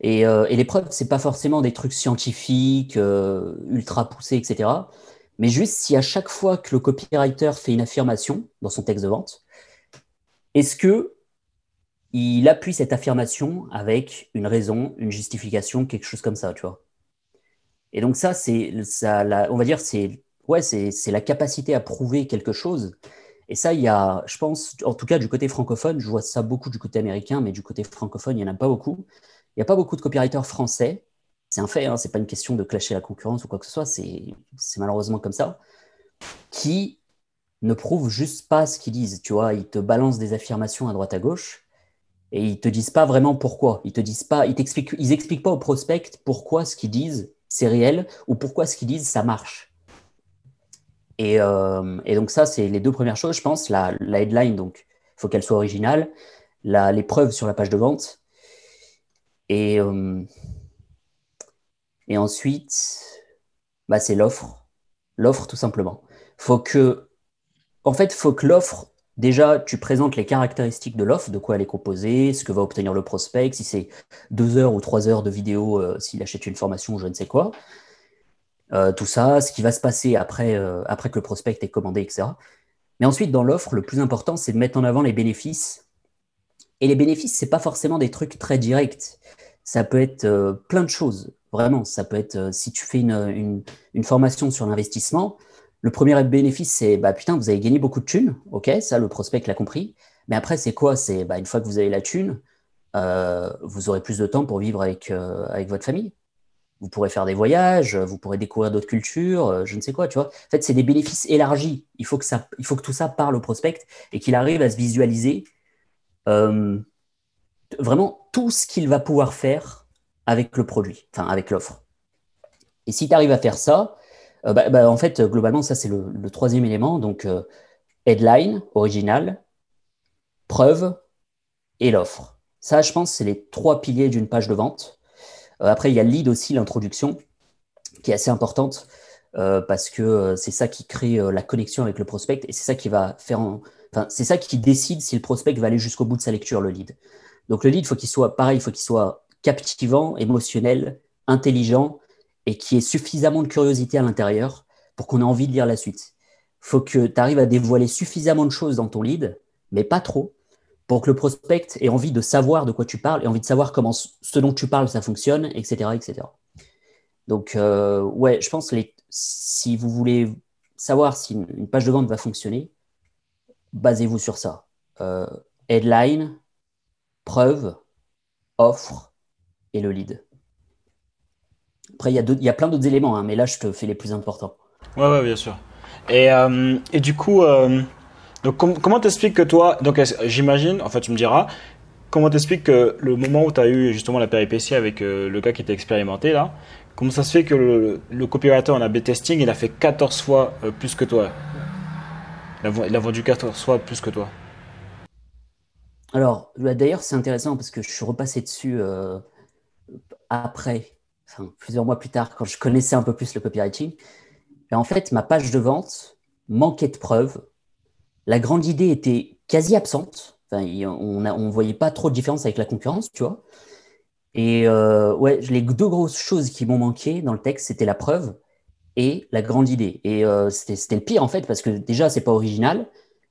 Et, euh, et les preuves, ce n'est pas forcément des trucs scientifiques, euh, ultra poussés, et cetera. Mais juste si à chaque fois que le copywriter fait une affirmation dans son texte de vente, est-ce qu'il appuie cette affirmation avec une raison, une justification, quelque chose comme ça, tu vois. Et donc ça, c'est, ça la, on va dire, c'est, ouais, c'est, c'est la capacité à prouver quelque chose. Et ça, il y a, je pense, en tout cas du côté francophone, je vois ça beaucoup du côté américain, mais du côté francophone, il n'y en a pas beaucoup. Il n'y a pas beaucoup de copywriters français. C'est un fait, hein, ce n'est pas une question de clasher la concurrence ou quoi que ce soit, c'est, c'est malheureusement comme ça, qui ne prouvent juste pas ce qu'ils disent. Tu vois, ils te balancent des affirmations à droite à gauche et ils ne te disent pas vraiment pourquoi. Ils n'expliquent pas au prospect pourquoi ce qu'ils disent, c'est réel ou pourquoi ce qu'ils disent, ça marche. Et, euh, et donc ça, c'est les deux premières choses, je pense. La, la headline, donc, il faut qu'elle soit originale. La, les preuves sur la page de vente. Et, euh, et ensuite, bah, c'est l'offre. L'offre, tout simplement. Faut que, en fait, il faut que l'offre, déjà, tu présentes les caractéristiques de l'offre, de quoi elle est composée, ce que va obtenir le prospect, si c'est deux heures ou trois heures de vidéo, euh, s'il achète une formation, je ne sais quoi. Euh, tout ça, ce qui va se passer après, euh, après que le prospect est commandé, et cetera. Mais ensuite, dans l'offre, le plus important, c'est de mettre en avant les bénéfices. Et les bénéfices, ce n'est pas forcément des trucs très directs. Ça peut être euh, plein de choses, vraiment. Ça peut être, euh, si tu fais une, une, une formation sur l'investissement, Le premier bénéfice, c'est bah, putain, vous avez gagné beaucoup de thunes. OK, ça, le prospect l'a compris. Mais après, c'est quoi? C'est bah, une fois que vous avez la thune, euh, vous aurez plus de temps pour vivre avec, euh, avec votre famille. Vous pourrez faire des voyages, vous pourrez découvrir d'autres cultures, euh, je ne sais quoi. Tu vois. En fait, c'est des bénéfices élargis. Il faut que, ça, il faut que tout ça parle au prospect et qu'il arrive à se visualiser euh, vraiment tout ce qu'il va pouvoir faire avec le produit, enfin avec l'offre. Et si tu arrives à faire ça, Euh, bah, bah, en fait, globalement, ça, c'est le, le troisième élément. Donc, euh, headline, original, preuve et l'offre. Ça, je pense, c'est les trois piliers d'une page de vente. Euh, après, il y a le lead aussi, l'introduction, qui est assez importante euh, parce que euh, c'est ça qui crée euh, la connexion avec le prospect et c'est ça qui va faire en... enfin, c'est ça qui décide si le prospect va aller jusqu'au bout de sa lecture, le lead. Donc, le lead, faut qu'il soit, pareil, il faut qu'il soit captivant, émotionnel, intelligent, et qu'il y ait suffisamment de curiosité à l'intérieur pour qu'on ait envie de lire la suite. Il faut que tu arrives à dévoiler suffisamment de choses dans ton lead, mais pas trop, pour que le prospect ait envie de savoir de quoi tu parles et envie de savoir comment ce dont tu parles, ça fonctionne, et cetera et cetera. Donc, euh, ouais, je pense que les, si vous voulez savoir si une, une page de vente va fonctionner, basez-vous sur ça. Euh, headline, preuve, offre et le lead. Après, il y a, deux, il y a plein d'autres éléments, hein, mais là, je te fais les plus importants. Ouais, ouais, bien sûr. Et, euh, et du coup, euh, donc, com- comment t'expliques que toi, donc j'imagine, en fait, tu me diras, comment t'expliques que le moment où tu as eu justement la péripétie avec euh, le gars qui t'a expérimenté, là, comment ça se fait que le, le copywriter en A B testing, il a fait quatorze fois euh, plus que toi? Il a, il a vendu quatorze fois plus que toi. Alors, bah, d'ailleurs, c'est intéressant parce que je suis repassé dessus euh, après. Enfin, plusieurs mois plus tard, quand je connaissais un peu plus le copywriting, et en fait, ma page de vente manquait de preuves. La grande idée était quasi absente. Enfin, on ne voyait pas trop de différence avec la concurrence, tu vois. Et euh, ouais, les deux grosses choses qui m'ont manqué dans le texte, c'était la preuve et la grande idée. Et euh, c'était, c'était le pire, en fait, parce que déjà, ce n'est pas original.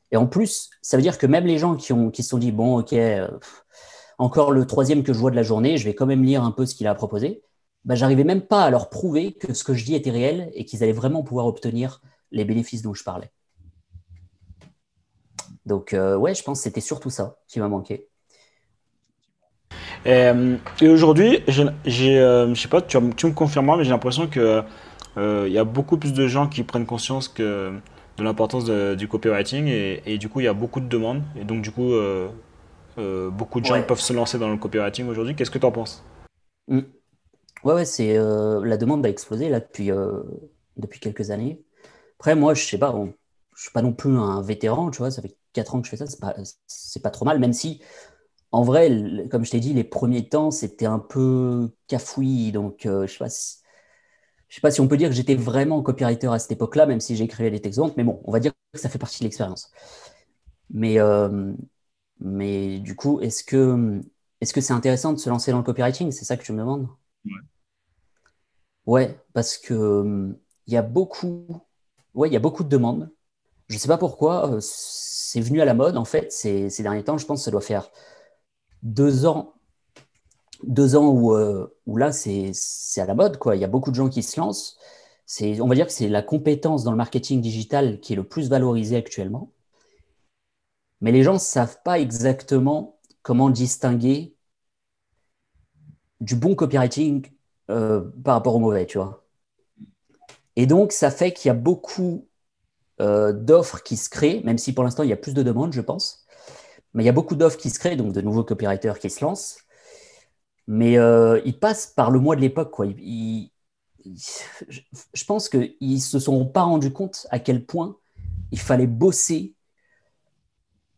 Et en plus, ça veut dire que même les gens qui ont, qui se sont dit « Bon, OK, euh, encore le troisième que je vois de la journée, je vais quand même lire un peu ce qu'il a proposé », bah, j'arrivais même pas à leur prouver que ce que je dis était réel et qu'ils allaient vraiment pouvoir obtenir les bénéfices dont je parlais. Donc, euh, ouais, je pense que c'était surtout ça qui m'a manqué. Et, et aujourd'hui, j'ai, j'ai, euh, je sais pas, tu, tu me confirmeras, mais j'ai l'impression que euh, y a beaucoup plus de gens qui prennent conscience que, de l'importance de, du copywriting et, et du coup, il y a beaucoup de demandes. Et donc, du coup, euh, euh, beaucoup de gens ouais. peuvent se lancer dans le copywriting aujourd'hui. Qu'est-ce que tu en penses? mm. Ouais, ouais, c'est euh, la demande a explosé là depuis euh, depuis quelques années. Après, moi, je sais pas, on, je suis pas non plus un vétéran, tu vois. Ça fait quatre ans que je fais ça, c'est pas c'est pas trop mal. Même si, en vrai, le, comme je t'ai dit, les premiers temps, c'était un peu cafouillis. Donc, euh, je sais pas, si, je sais pas si on peut dire que j'étais vraiment copywriter à cette époque-là, même si j'écrivais des textes de vente. Mais bon, on va dire que ça fait partie de l'expérience. Mais euh, mais du coup, est-ce que est-ce que c'est intéressant de se lancer dans le copywriting? C'est ça que tu me demandes? Ouais. Ouais, parce que euh, y a beaucoup, ouais, il y a beaucoup de demandes. Je ne sais pas pourquoi, euh, c'est venu à la mode en fait ces, ces derniers temps. Je pense que ça doit faire deux ans, deux ans où, euh, où là c'est, c'est à la mode quoi. Il y a beaucoup de gens qui se lancent. C'est, on va dire que c'est la compétence dans le marketing digital qui est le plus valorisée actuellement. Mais les gens ne savent pas exactement comment distinguer du bon copywriting Euh, par rapport au mauvais, tu vois. Et donc, ça fait qu'il y a beaucoup euh, d'offres qui se créent, même si pour l'instant, il y a plus de demandes, je pense. Mais il y a beaucoup d'offres qui se créent, donc de nouveaux copywriters qui se lancent. Mais euh, ils passent par le mois de l'époque, quoi. Ils, ils, je, je pense qu'ils ne se sont pas rendus compte à quel point il fallait bosser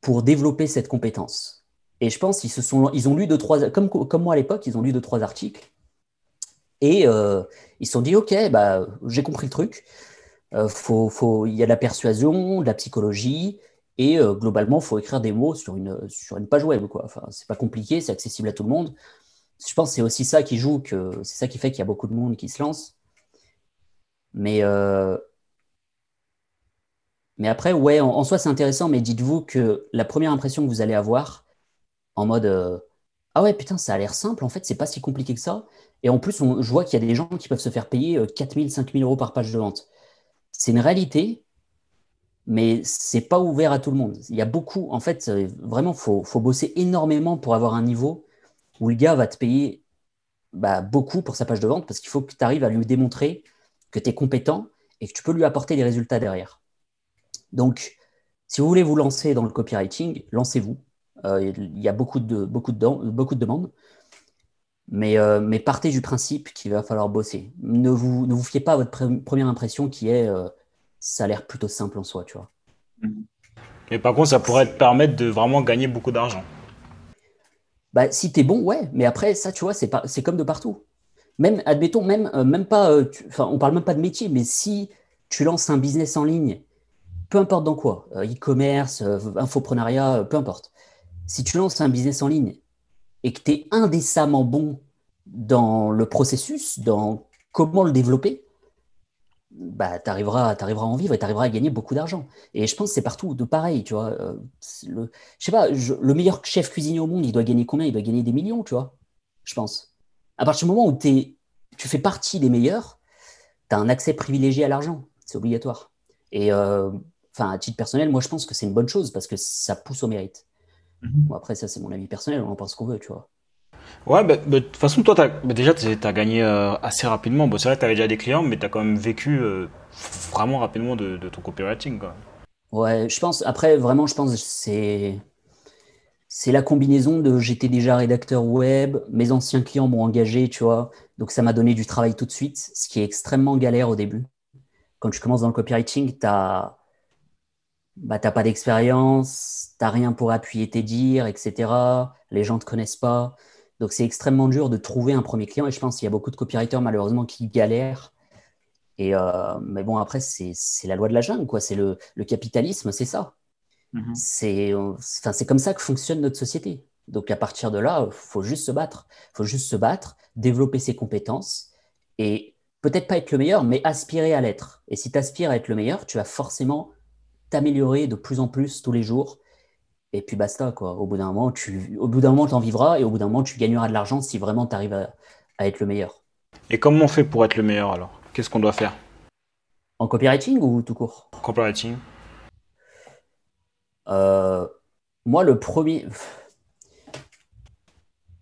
pour développer cette compétence. Et je pense qu'ils se sont, ils ont lu deux, trois, comme, comme moi à l'époque, ils ont lu deux, trois articles. Et euh, ils se sont dit, OK, bah, j'ai compris le truc. Euh, faut, faut, y a de la persuasion, de la psychologie. Et euh, globalement, il faut écrire des mots sur une, sur une page web. Quoi. Enfin, c'est pas compliqué, c'est accessible à tout le monde. Je pense que c'est aussi ça qui joue, que, c'est ça qui fait qu'il y a beaucoup de monde qui se lance. Mais, euh, mais après, ouais, en, en soi, c'est intéressant. Mais dites-vous que la première impression que vous allez avoir, en mode euh, ah ouais, putain, ça a l'air simple. En fait, c'est pas si compliqué que ça. Et en plus, on, je vois qu'il y a des gens qui peuvent se faire payer quatre mille, cinq mille euros par page de vente. C'est une réalité, mais c'est pas ouvert à tout le monde. Il y a beaucoup, en fait, vraiment, faut, faut bosser énormément pour avoir un niveau où le gars va te payer bah, beaucoup pour sa page de vente, parce qu'il faut que tu arrives à lui démontrer que tu es compétent et que tu peux lui apporter des résultats derrière. Donc, si vous voulez vous lancer dans le copywriting, lancez-vous. Euh, il y a beaucoup de, beaucoup de, beaucoup de demandes. Mais, euh, mais partez du principe qu'il va falloir bosser. Ne vous, ne vous fiez pas à votre pre- première impression qui est euh, ça a l'air plutôt simple en soi, tu vois. Mais par contre, ça pourrait te permettre de vraiment gagner beaucoup d'argent. Bah, si t'es bon, ouais. Mais après, ça, tu vois, c'est, pas, c'est comme de partout. Même, admettons, même, euh, même pas, euh, tu, enfin, on parle même pas de métier, mais si tu lances un business en ligne, peu importe dans quoi, euh, e-commerce, euh, infoprenariat, euh, peu importe. Si tu lances un business en ligne et que tu es indécemment bon dans le processus, dans comment le développer, bah, tu arriveras à en vivre et tu arriveras à gagner beaucoup d'argent. Et je pense que c'est partout de pareil, tu vois. Euh, le, je sais pas, je, le meilleur chef cuisinier au monde, il doit gagner combien ? Il doit gagner des millions, tu vois, je pense. À partir du moment où t'es, tu fais partie des meilleurs, tu as un accès privilégié à l'argent, c'est obligatoire. Et euh, enfin, à titre personnel, moi, je pense que c'est une bonne chose parce que ça pousse au mérite. Bon, après, ça, c'est mon avis personnel, on en pense qu'on veut, tu vois. Ouais, bah, bah, de toute façon, toi, t'as, bah, déjà, tu as gagné euh, assez rapidement. Bon, c'est vrai que tu avais déjà des clients, mais tu as quand même vécu euh, vraiment rapidement de, de ton copywriting, quoi. Ouais, je pense, après, vraiment, je pense que c'est, c'est la combinaison de j'étais déjà rédacteur web, mes anciens clients m'ont engagé, tu vois. Donc, ça m'a donné du travail tout de suite, ce qui est extrêmement galère au début. Quand tu commences dans le copywriting, tu as. Bah, t'as pas d'expérience, t'as rien pour appuyer tes dires, et cetera. Les gens te connaissent pas. Donc, c'est extrêmement dur de trouver un premier client. Et je pense qu'il y a beaucoup de copywriters, malheureusement, qui galèrent. Et, euh, mais bon, après, c'est, c'est la loi de la jungle, quoi. C'est le, le capitalisme, c'est ça. Mm-hmm. C'est, enfin, c'est comme ça que fonctionne notre société. Donc, à partir de là, il faut juste se battre. Il faut juste se battre, développer ses compétences et peut-être pas être le meilleur, mais aspirer à l'être. Et si tu aspires à être le meilleur, tu vas forcément t'améliorer de plus en plus tous les jours et puis basta quoi. Au bout d'un moment tu au bout d'un moment t'en vivras et au bout d'un moment tu gagneras de l'argent si vraiment tu arrives à, à être le meilleur. Et comment on fait pour être le meilleur alors ? Qu'est-ce qu'on doit faire ? En copywriting ou tout court ? Copywriting. Euh, moi le premier...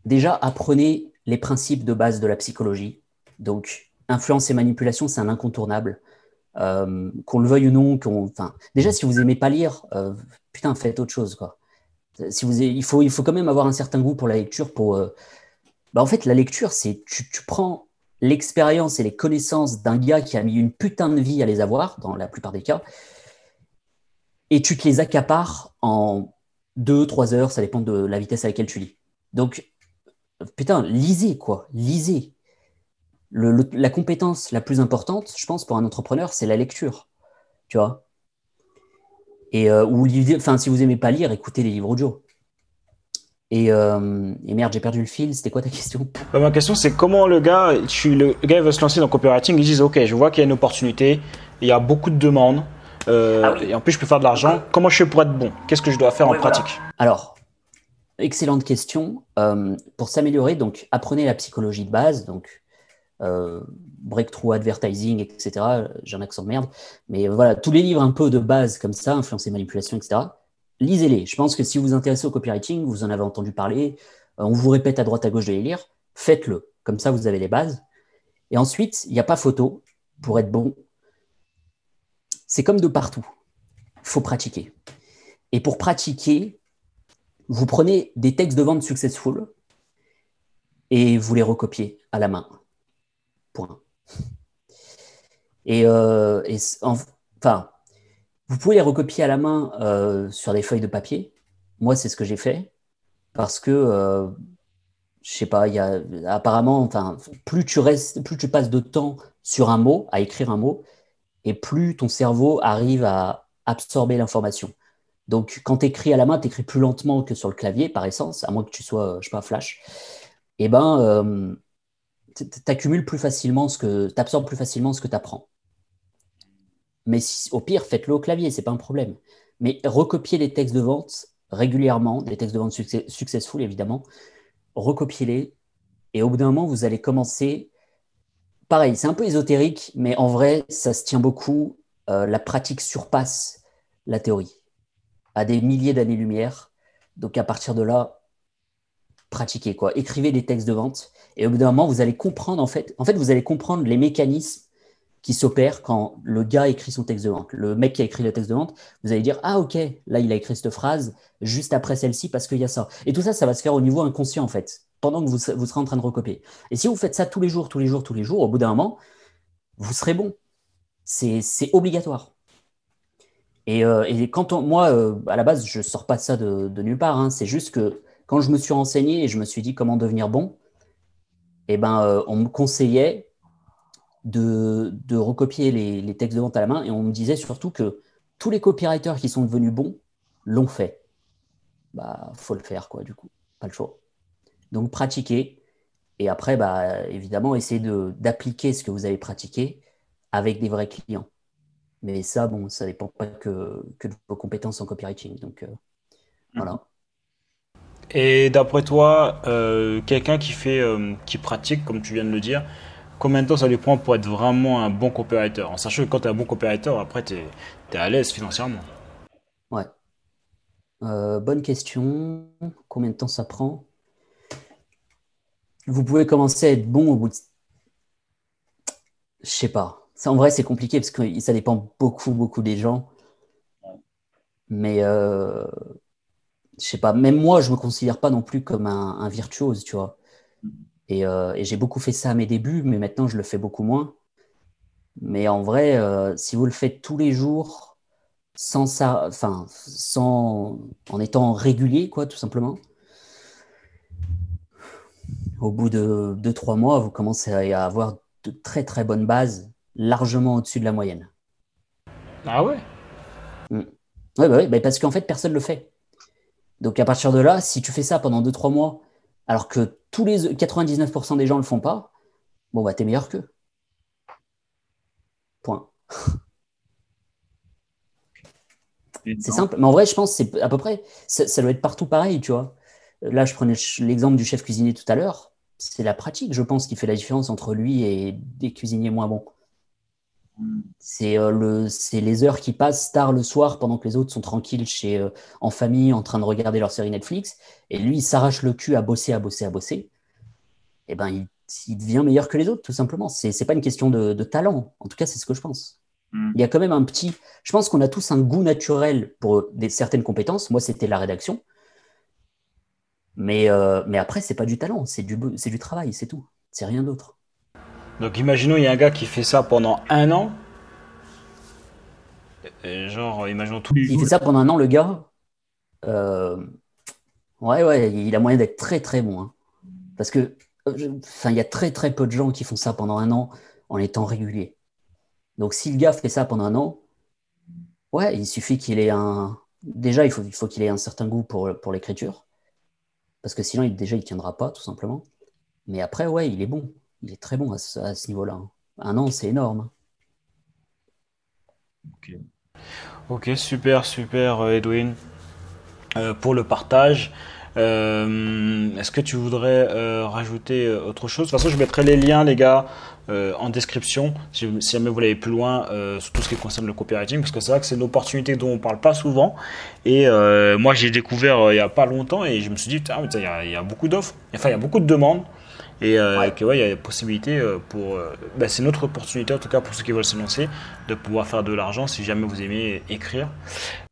Déjà apprenez les principes de base de la psychologie. Donc influence et manipulation c'est un incontournable. Euh, qu'on le veuille ou non, qu'on... Enfin, déjà si vous n'aimez pas lire, euh, putain faites autre chose quoi. Si vous aimez... il faut il faut quand même avoir un certain goût pour la lecture pour. Euh... Bah, en fait la lecture c'est tu, tu prends l'expérience et les connaissances d'un gars qui a mis une putain de vie à les avoir dans la plupart des cas et tu te les accapares en deux trois heures ça dépend de la vitesse à laquelle tu lis. Donc putain lisez quoi, lisez. Le, le, la compétence la plus importante, je pense, pour un entrepreneur, c'est la lecture, tu vois. Et euh, ou enfin, si vous aimez pas lire, écoutez les livres audio. Et, euh, et merde, j'ai perdu le fil. C'était quoi ta question ? Bah, ma question, c'est comment le gars, tu, le gars veut se lancer dans le copywriting, il dit, ok, je vois qu'il y a une opportunité, il y a beaucoup de demandes, euh, ah oui. Et en plus je peux faire de l'argent. Ah. Comment je fais pour être bon ? Qu'est-ce que je dois faire oui, en voilà. pratique ? Alors. Excellente question. Euh, pour s'améliorer, donc apprenez la psychologie de base, donc. Euh, Breakthrough advertising, et cetera. J'ai un accent de merde. Mais voilà, tous les livres un peu de base comme ça, influence et manipulation, et cetera, lisez-les. Je pense que si vous vous intéressez au copywriting, vous en avez entendu parler, euh, on vous répète à droite à gauche de les lire, faites-le. Comme ça, vous avez les bases. Et ensuite, il n'y a pas photo pour être bon. C'est comme de partout. Il faut pratiquer. Et pour pratiquer, vous prenez des textes de vente successful et vous les recopiez à la main. Point. Et, euh, et en, enfin, vous pouvez les recopier à la main euh, sur des feuilles de papier. Moi, c'est ce que j'ai fait parce que, euh, je sais pas, il y a apparemment, enfin, plus tu restes, plus tu passes de temps sur un mot, à écrire un mot, et plus ton cerveau arrive à absorber l'information. Donc, quand tu écris à la main, tu écris plus lentement que sur le clavier, par essence, à moins que tu sois, je sais pas, flash. Et ben euh, t'accumules plus facilement ce que t'absorbes plus facilement ce que t'apprends. Mais si, au pire, faites-le au clavier, c'est pas un problème. Mais recopiez les textes de vente régulièrement, des textes de vente success, successful évidemment, recopiez-les et au bout d'un moment vous allez commencer. Pareil, c'est un peu ésotérique, mais en vrai ça se tient beaucoup. Euh, la pratique surpasse la théorie à des milliers d'années-lumière. Donc, à partir de là, pratiquez, quoi. Écrivez des textes de vente et au bout d'un moment, vous allez comprendre en fait, en fait, vous allez comprendre les mécanismes qui s'opèrent quand le gars écrit son texte de vente. Le mec qui a écrit le texte de vente, vous allez dire « Ah, ok, là, il a écrit cette phrase juste après celle-ci parce qu'il y a ça. » Et tout ça, ça va se faire au niveau inconscient en fait, pendant que vous, vous serez en train de recopier. Et si vous faites ça tous les jours, tous les jours, tous les jours, au bout d'un moment, vous serez bon. C'est, c'est obligatoire. Et, euh, et quand on, moi, euh, à la base, je ne sors pas de ça de, de nulle part. Hein. C'est juste que quand je me suis renseigné et je me suis dit comment devenir bon, eh ben, euh, on me conseillait de, de recopier les, les textes de vente à la main et on me disait surtout que tous les copywriters qui sont devenus bons l'ont fait. Bah, faut le faire, quoi, du coup. Pas le choix. Donc, pratiquez. Et après, bah, évidemment, essayez de, d'appliquer ce que vous avez pratiqué avec des vrais clients. Mais ça, bon, ça ne dépend pas que, que de vos compétences en copywriting. Donc, euh, mmh. voilà. Et d'après toi, euh, quelqu'un qui, fait, euh, qui pratique, comme tu viens de le dire, combien de temps ça lui prend pour être vraiment un bon copywriter? En sachant que quand tu es un bon copywriter, après, tu es à l'aise financièrement. Ouais. Euh, bonne question. Combien de temps ça prend? Vous pouvez commencer à être bon au bout de... Je sais pas. Ça, en vrai, c'est compliqué parce que ça dépend beaucoup, beaucoup des gens. Mais euh, je sais pas, même moi, je ne me considère pas non plus comme un, un virtuose, tu vois. Et, euh, et j'ai beaucoup fait ça à mes débuts, mais maintenant, je le fais beaucoup moins. Mais en vrai, euh, si vous le faites tous les jours, sans ça, enfin, sans, en étant régulier, quoi, tout simplement, au bout de deux trois mois, vous commencez à avoir de très, très bonnes bases. Largement au-dessus de la moyenne. Ah ouais? Mmh. Ouais, bah ouais, bah parce qu'en fait, personne ne le fait. Donc, à partir de là, si tu fais ça pendant deux trois mois, alors que tous les quatre-vingt-dix-neuf pour cent des gens ne le font pas, bon, bah, t'es meilleur qu'eux. Point. C'est simple. Mais en vrai, je pense que c'est à peu près... Ça, ça doit être partout pareil, tu vois. Là, je prenais l'exemple du chef cuisinier tout à l'heure. C'est la pratique, je pense, qui fait la différence entre lui et des cuisiniers moins bons. C'est, euh, le, c'est les heures qui passent tard le soir pendant que les autres sont tranquilles chez, euh, en famille en train de regarder leur série Netflix et lui il s'arrache le cul à bosser, à bosser, à bosser. Et ben il, il devient meilleur que les autres tout simplement. C'est, c'est pas une question de, de talent, en tout cas c'est ce que je pense. Mm. Il y a quand même un petit, je pense qu'on a tous un goût naturel pour des, certaines compétences. Moi c'était la rédaction, mais, euh, mais après c'est pas du talent, c'est du, c'est du travail, c'est tout, c'est rien d'autre. Donc, imaginons, il y a un gars qui fait ça pendant un an. Et genre, imaginons tout. Il fait ça pendant un an, le gars. Euh... Ouais, ouais, il a moyen d'être très, très bon. Hein. Parce que, enfin, il y a très, très peu de gens qui font ça pendant un an en étant régulier. Donc, si le gars fait ça pendant un an, ouais, il suffit qu'il ait un. Déjà, il faut, il faut qu'il ait un certain goût pour, pour l'écriture. Parce que sinon, il, déjà, il ne tiendra pas, tout simplement. Mais après, ouais, il est bon. Il est très bon à ce, à ce niveau-là. Un an, c'est énorme. Ok, okay super, super, Edwin. Euh, pour le partage, euh, est-ce que tu voudrais euh, rajouter autre chose? De toute façon, je mettrai les liens, les gars, euh, en description, si, si jamais vous voulez aller plus loin euh, sur tout ce qui concerne le copywriting, parce que c'est vrai que c'est une opportunité dont on ne parle pas souvent. Et euh, moi, j'ai découvert euh, il n'y a pas longtemps et je me suis dit, putain, il y a, il y a beaucoup d'offres, enfin, il y a beaucoup de demandes. Et euh, ouais. que ouais, il y a des possibilités pour. Euh, bah, c'est notre opportunité, en tout cas pour ceux qui veulent se lancer, de pouvoir faire de l'argent si jamais vous aimez écrire.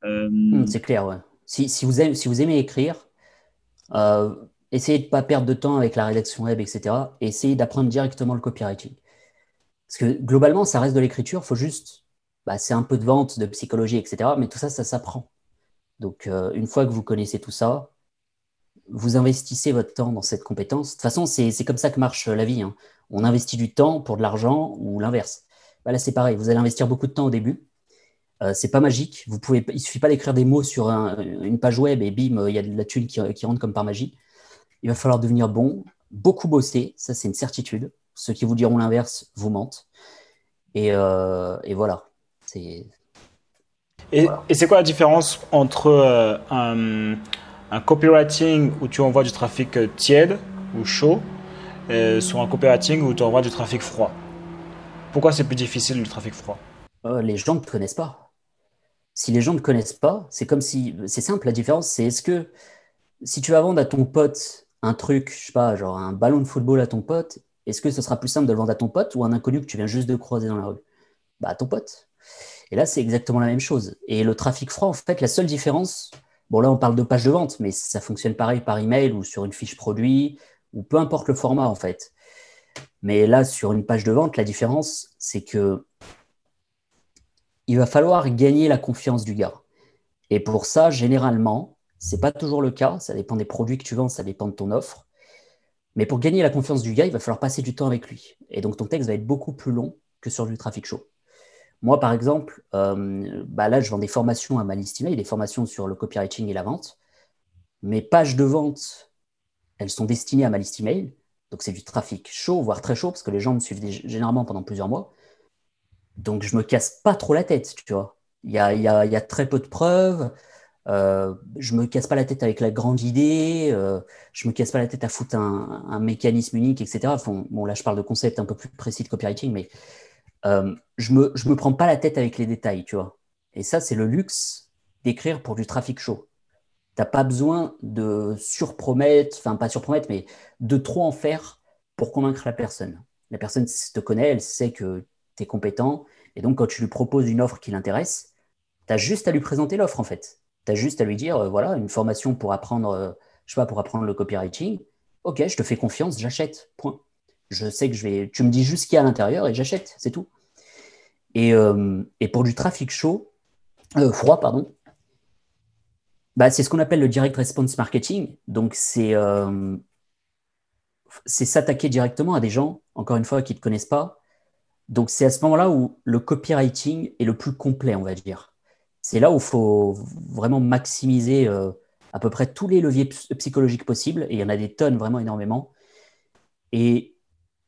Euh... C'est clair, ouais. Si, si, vous aimez, si vous aimez écrire, euh, essayez de ne pas perdre de temps avec la rédaction web, et cetera. Et essayez d'apprendre directement le copywriting. Parce que globalement, ça reste de l'écriture, il faut juste. Bah, c'est un peu de vente, de psychologie, et cetera. Mais tout ça, ça s'apprend. Donc, euh, une fois que vous connaissez tout ça, vous investissez votre temps dans cette compétence. De toute façon, c'est, c'est comme ça que marche la vie. Hein. On investit du temps pour de l'argent ou l'inverse. Bah là, c'est pareil. Vous allez investir beaucoup de temps au début. Euh, c'est pas magique. Vous pouvez, il ne suffit pas d'écrire des mots sur un, une page web et bim, il y a de la thune qui, qui rentre comme par magie. Il va falloir devenir bon, beaucoup bosser. Ça, c'est une certitude. Ceux qui vous diront l'inverse vous mentent. Et, euh, et voilà. C'est... Et, voilà. Et c'est quoi la différence entre euh, un... un copywriting où tu envoies du trafic tiède ou chaud euh, sur un copywriting où tu envoies du trafic froid? Pourquoi c'est plus difficile le trafic froid? euh, Les gens ne connaissent pas. si les gens ne connaissent pas, c'est comme si, c'est simple, la différence, c'est est-ce que si tu vas vendre à ton pote un truc, je sais pas, genre un ballon de football à ton pote, est-ce que ce sera plus simple de le vendre à ton pote ou à un inconnu que tu viens juste de croiser dans la rue? Bah, à ton pote. Et là, c'est exactement la même chose. Et le trafic froid, en fait, la seule différence, bon là, on parle de page de vente, mais ça fonctionne pareil par email ou sur une fiche produit ou peu importe le format, en fait. Mais là, sur une page de vente, la différence, c'est que il va falloir gagner la confiance du gars. Et pour ça, généralement, ce n'est pas toujours le cas. Ça dépend des produits que tu vends, ça dépend de ton offre. Mais pour gagner la confiance du gars, il va falloir passer du temps avec lui. Et donc, ton texte va être beaucoup plus long que sur du trafic chaud. Moi, par exemple, euh, bah là, je vends des formations à ma liste email, des formations sur le copywriting et la vente. Mes pages de vente, elles sont destinées à ma liste email. Donc, c'est du trafic chaud, voire très chaud, parce que les gens me suivent généralement pendant plusieurs mois. Donc, je ne me casse pas trop la tête, tu vois. Il y a, y a, y a très peu de preuves. Euh, je ne me casse pas la tête avec la grande idée. Euh, je ne me casse pas la tête à foutre un, un mécanisme unique, et cetera. Enfin, bon, là, je parle de concepts un peu plus précis de copywriting, mais... Euh, je me, je me prends pas la tête avec les détails, tu vois. Et ça, c'est le luxe d'écrire pour du trafic chaud. T'as pas besoin de surpromettre, enfin pas surpromettre, mais de trop en faire pour convaincre la personne. La personne te connaît, elle sait que t'es compétent, et donc quand tu lui proposes une offre qui l'intéresse, t'as juste à lui présenter l'offre en fait. T'as juste à lui dire, euh, voilà, une formation pour apprendre, euh, je sais pas, pour apprendre le copywriting. Ok, je te fais confiance, j'achète, point. Je sais que je vais... Tu me dis juste ce qu'il y a à l'intérieur et j'achète, c'est tout. Et, euh, et pour du trafic chaud, euh, froid, pardon, bah, c'est ce qu'on appelle le direct response marketing. Donc, c'est euh, c'est s'attaquer directement à des gens, encore une fois, qui ne te connaissent pas. Donc, c'est à ce moment-là où le copywriting est le plus complet, on va dire. C'est là où il faut vraiment maximiser euh, à peu près tous les leviers psychologiques possibles. Et il y en a des tonnes, vraiment énormément. Et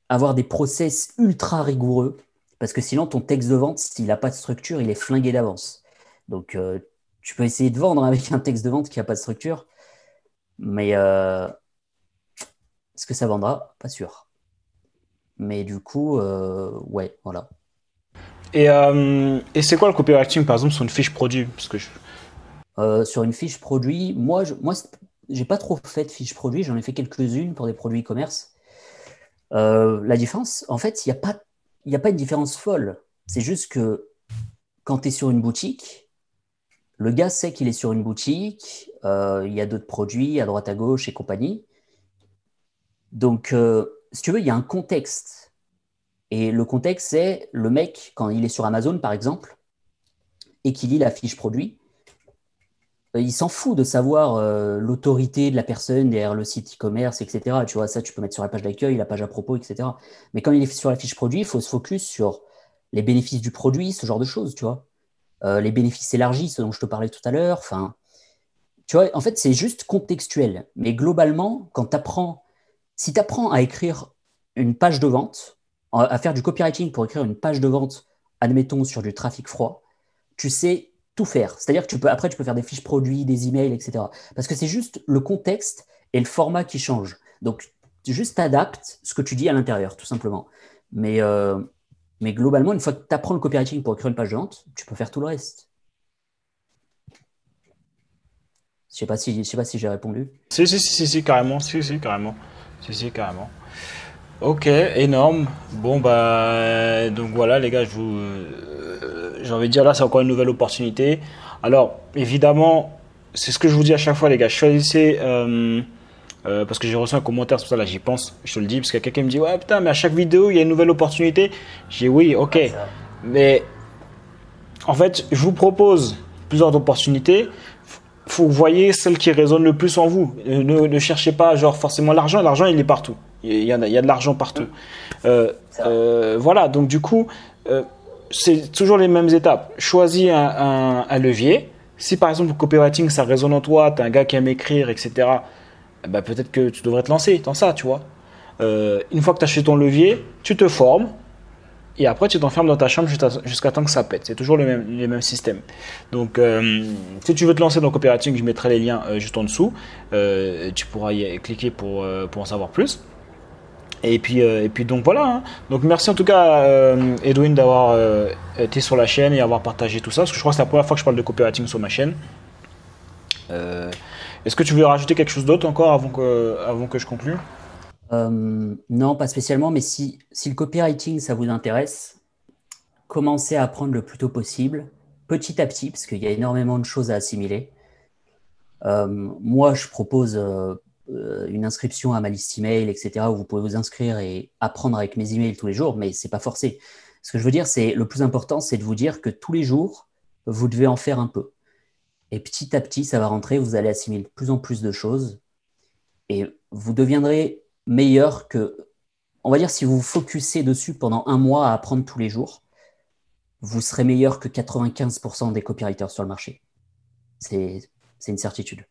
avoir des process ultra rigoureux, parce que sinon, ton texte de vente, s'il n'a pas de structure, il est flingué d'avance. Donc, euh, tu peux essayer de vendre avec un texte de vente qui n'a pas de structure, mais euh, est-ce que ça vendra? Pas sûr. Mais du coup, euh, ouais, voilà. Et, euh, et c'est quoi le copywriting, par exemple, sur une fiche produit? Parce que je... euh, sur une fiche produit, moi, je n'ai pas trop fait de fiches produits, j'en ai fait quelques-unes pour des produits e-commerce. Euh, la différence, en fait, il n'y a pas, il n'y a pas une différence folle. C'est juste que quand tu es sur une boutique, le gars sait qu'il est sur une boutique, euh, il y a d'autres produits à droite, à gauche et compagnie. Donc, euh, si tu veux, il y a un contexte. Et le contexte, c'est le mec, quand il est sur Amazon, par exemple, et qu'il lit la fiche produit, il s'en fout de savoir euh, l'autorité de la personne derrière le site e-commerce, et cetera. Tu vois, ça, tu peux mettre sur la page d'accueil, la page à propos, et cetera. Mais quand il est sur la fiche produit, il faut se focus sur les bénéfices du produit, ce genre de choses, tu vois. Euh, les bénéfices élargis, ce dont je te parlais tout à l'heure. Enfin, tu vois, en fait, c'est juste contextuel. Mais globalement, quand tu apprends, si tu apprends à écrire une page de vente, à faire du copywriting pour écrire une page de vente, admettons, sur du trafic froid, tu sais tout faire. C'est-à-dire que tu peux, après, tu peux faire des fiches produits, des emails, et cetera. Parce que c'est juste le contexte et le format qui changent. Donc, tu juste adaptes ce que tu dis à l'intérieur, tout simplement. Mais, euh, mais globalement, une fois que tu apprends le copywriting pour écrire une page de vente, tu peux faire tout le reste. Je ne sais pas si, je sais pas si j'ai répondu. Si, si, si, si, si carrément. Si, si, carrément. Si, si, carrément. Ok, énorme. Bon, bah, donc voilà, les gars, je vous... j'ai envie de dire là c'est encore une nouvelle opportunité. Alors évidemment c'est ce que je vous dis à chaque fois les gars, choisissez euh, euh, parce que j'ai reçu un commentaire, c'est pour ça là j'y pense, je te le dis parce que quelqu'un me dit ouais putain mais à chaque vidéo il y a une nouvelle opportunité. J'ai oui ok mais en fait je vous propose plusieurs opportunités, faut que vous voyez celle qui résonne le plus en vous, ne, ne cherchez pas genre forcément l'argent, l'argent il est partout, il y en a, il y a de l'argent partout euh, euh, voilà donc du coup euh, c'est toujours les mêmes étapes. Choisis un, un, un levier. Si par exemple le copywriting ça résonne en toi, tu es un gars qui aime écrire, et cetera, bah, peut-être que tu devrais te lancer dans ça, tu vois. Euh, une fois que tu as fait ton levier, tu te formes et après tu t'enfermes dans ta chambre jusqu'à, jusqu'à temps que ça pète. C'est toujours le même, les mêmes systèmes. Donc euh, si tu veux te lancer dans le copywriting, je mettrai les liens euh, juste en dessous. Euh, tu pourras y cliquer pour, euh, pour en savoir plus. Et puis, euh, et puis donc voilà. Hein. Donc merci en tout cas euh, Edwin d'avoir euh, été sur la chaîne et avoir partagé tout ça. Parce que je crois que c'est la première fois que je parle de copywriting sur ma chaîne. Euh, Est-ce que tu voulais rajouter quelque chose d'autre encore avant que, avant que je conclue? euh, Non, pas spécialement. Mais si, si le copywriting, ça vous intéresse, commencez à apprendre le plus tôt possible, petit à petit, parce qu'il y a énormément de choses à assimiler. Euh, moi, je propose... Euh, une inscription à ma liste email, et cetera, où vous pouvez vous inscrire et apprendre avec mes emails tous les jours, mais ce n'est pas forcé. Ce que je veux dire, c'est le plus important, c'est de vous dire que tous les jours, vous devez en faire un peu. Et petit à petit, ça va rentrer, vous allez assimiler de plus en plus de choses et vous deviendrez meilleur que, on va dire, si vous vous focussez dessus pendant un mois à apprendre tous les jours, vous serez meilleur que quatre-vingt-quinze pour cent des copywriters sur le marché. C'est une certitude.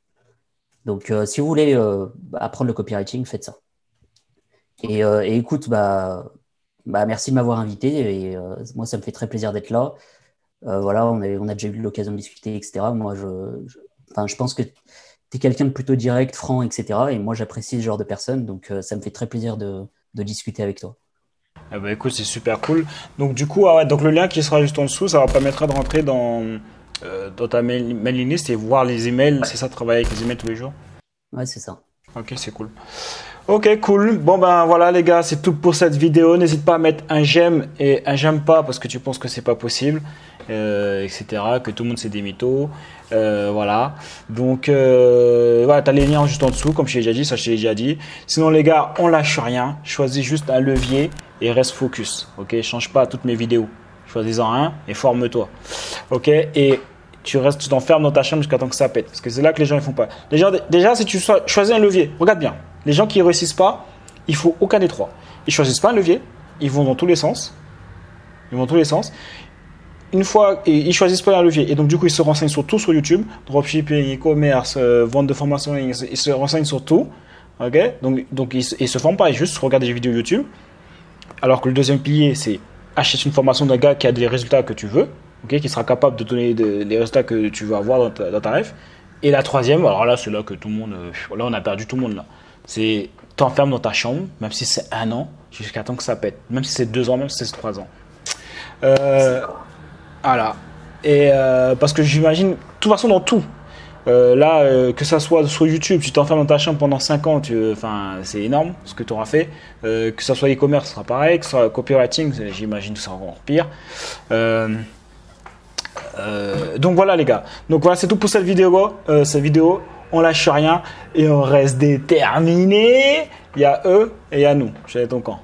Donc, euh, si vous voulez euh, apprendre le copywriting, faites ça. Et, euh, et écoute, bah, bah, merci de m'avoir invité. Et, euh, moi, ça me fait très plaisir d'être là. Euh, voilà, on, est, on a déjà eu l'occasion de discuter, et cetera. Moi, je, je, enfin, je pense que tu es quelqu'un de plutôt direct, franc, et cetera. Et moi, j'apprécie ce genre de personnes. Donc, euh, ça me fait très plaisir de, de discuter avec toi. Eh ben, écoute, c'est super cool. Donc, du coup, ah ouais, donc, le lien qui sera juste en dessous, ça va permettre de rentrer dans... Euh, dans ta mailing list et voir les emails, c'est ça, travailler avec les emails tous les jours? Ouais, c'est ça. Ok, c'est cool. Ok, cool. Bon, ben voilà les gars, c'est tout pour cette vidéo. N'hésite pas à mettre un j'aime et un j'aime pas parce que tu penses que c'est pas possible, euh, et cetera, que tout le monde c'est des mythos. Euh, voilà. Donc, euh, voilà, t'as les liens juste en dessous, comme je t'ai déjà dit, ça je t'ai déjà dit. Sinon les gars, on lâche rien. Choisis juste un levier et reste focus. Ok, change pas toutes mes vidéos. Choisis-en un et forme-toi. Ok, et tu restes, tu t'enfermes dans ta chambre jusqu'à temps que ça pète. Parce que c'est là que les gens ne font pas. Les gens, déjà, si tu choisis un levier, regarde bien. Les gens qui ne réussissent pas, il ne faut aucun des trois. Ils ne choisissent pas un levier, ils vont dans tous les sens. Ils vont dans tous les sens. Une fois, ils ne choisissent pas un levier. Et donc, du coup, ils se renseignent sur tout sur YouTube. Dropshipping, e-commerce, euh, vente de formation, ils se, ils se renseignent sur tout. Ok, donc, donc ils ne se forment pas, ils juste regardent des vidéos YouTube. Alors que le deuxième pilier, c'est achète une formation d'un gars qui a des résultats que tu veux. Okay, qui sera capable de donner de, les résultats que tu veux avoir dans ta, dans ta ref. Et la troisième, alors là, c'est là que tout le monde... Là, on a perdu tout le monde, là. C'est t'enfermes dans ta chambre, même si c'est un an, jusqu'à temps que ça pète. Même si c'est deux ans, même si c'est trois ans. Euh, voilà. Et euh, parce que j'imagine, de toute façon, dans tout. Euh, là, euh, que ça soit sur YouTube, tu t'enfermes dans ta chambre pendant cinq ans, enfin, euh, c'est énorme ce que tu auras fait. Euh, que ça soit e-commerce, ce sera pareil. Que ce soit copywriting, j'imagine que c'est encore pire. Euh... Euh, donc voilà les gars, donc voilà, c'est tout pour cette vidéo, euh, cette vidéo, on lâche rien et on reste déterminé. Il y a eux et il y a nous. Je suis ton camp.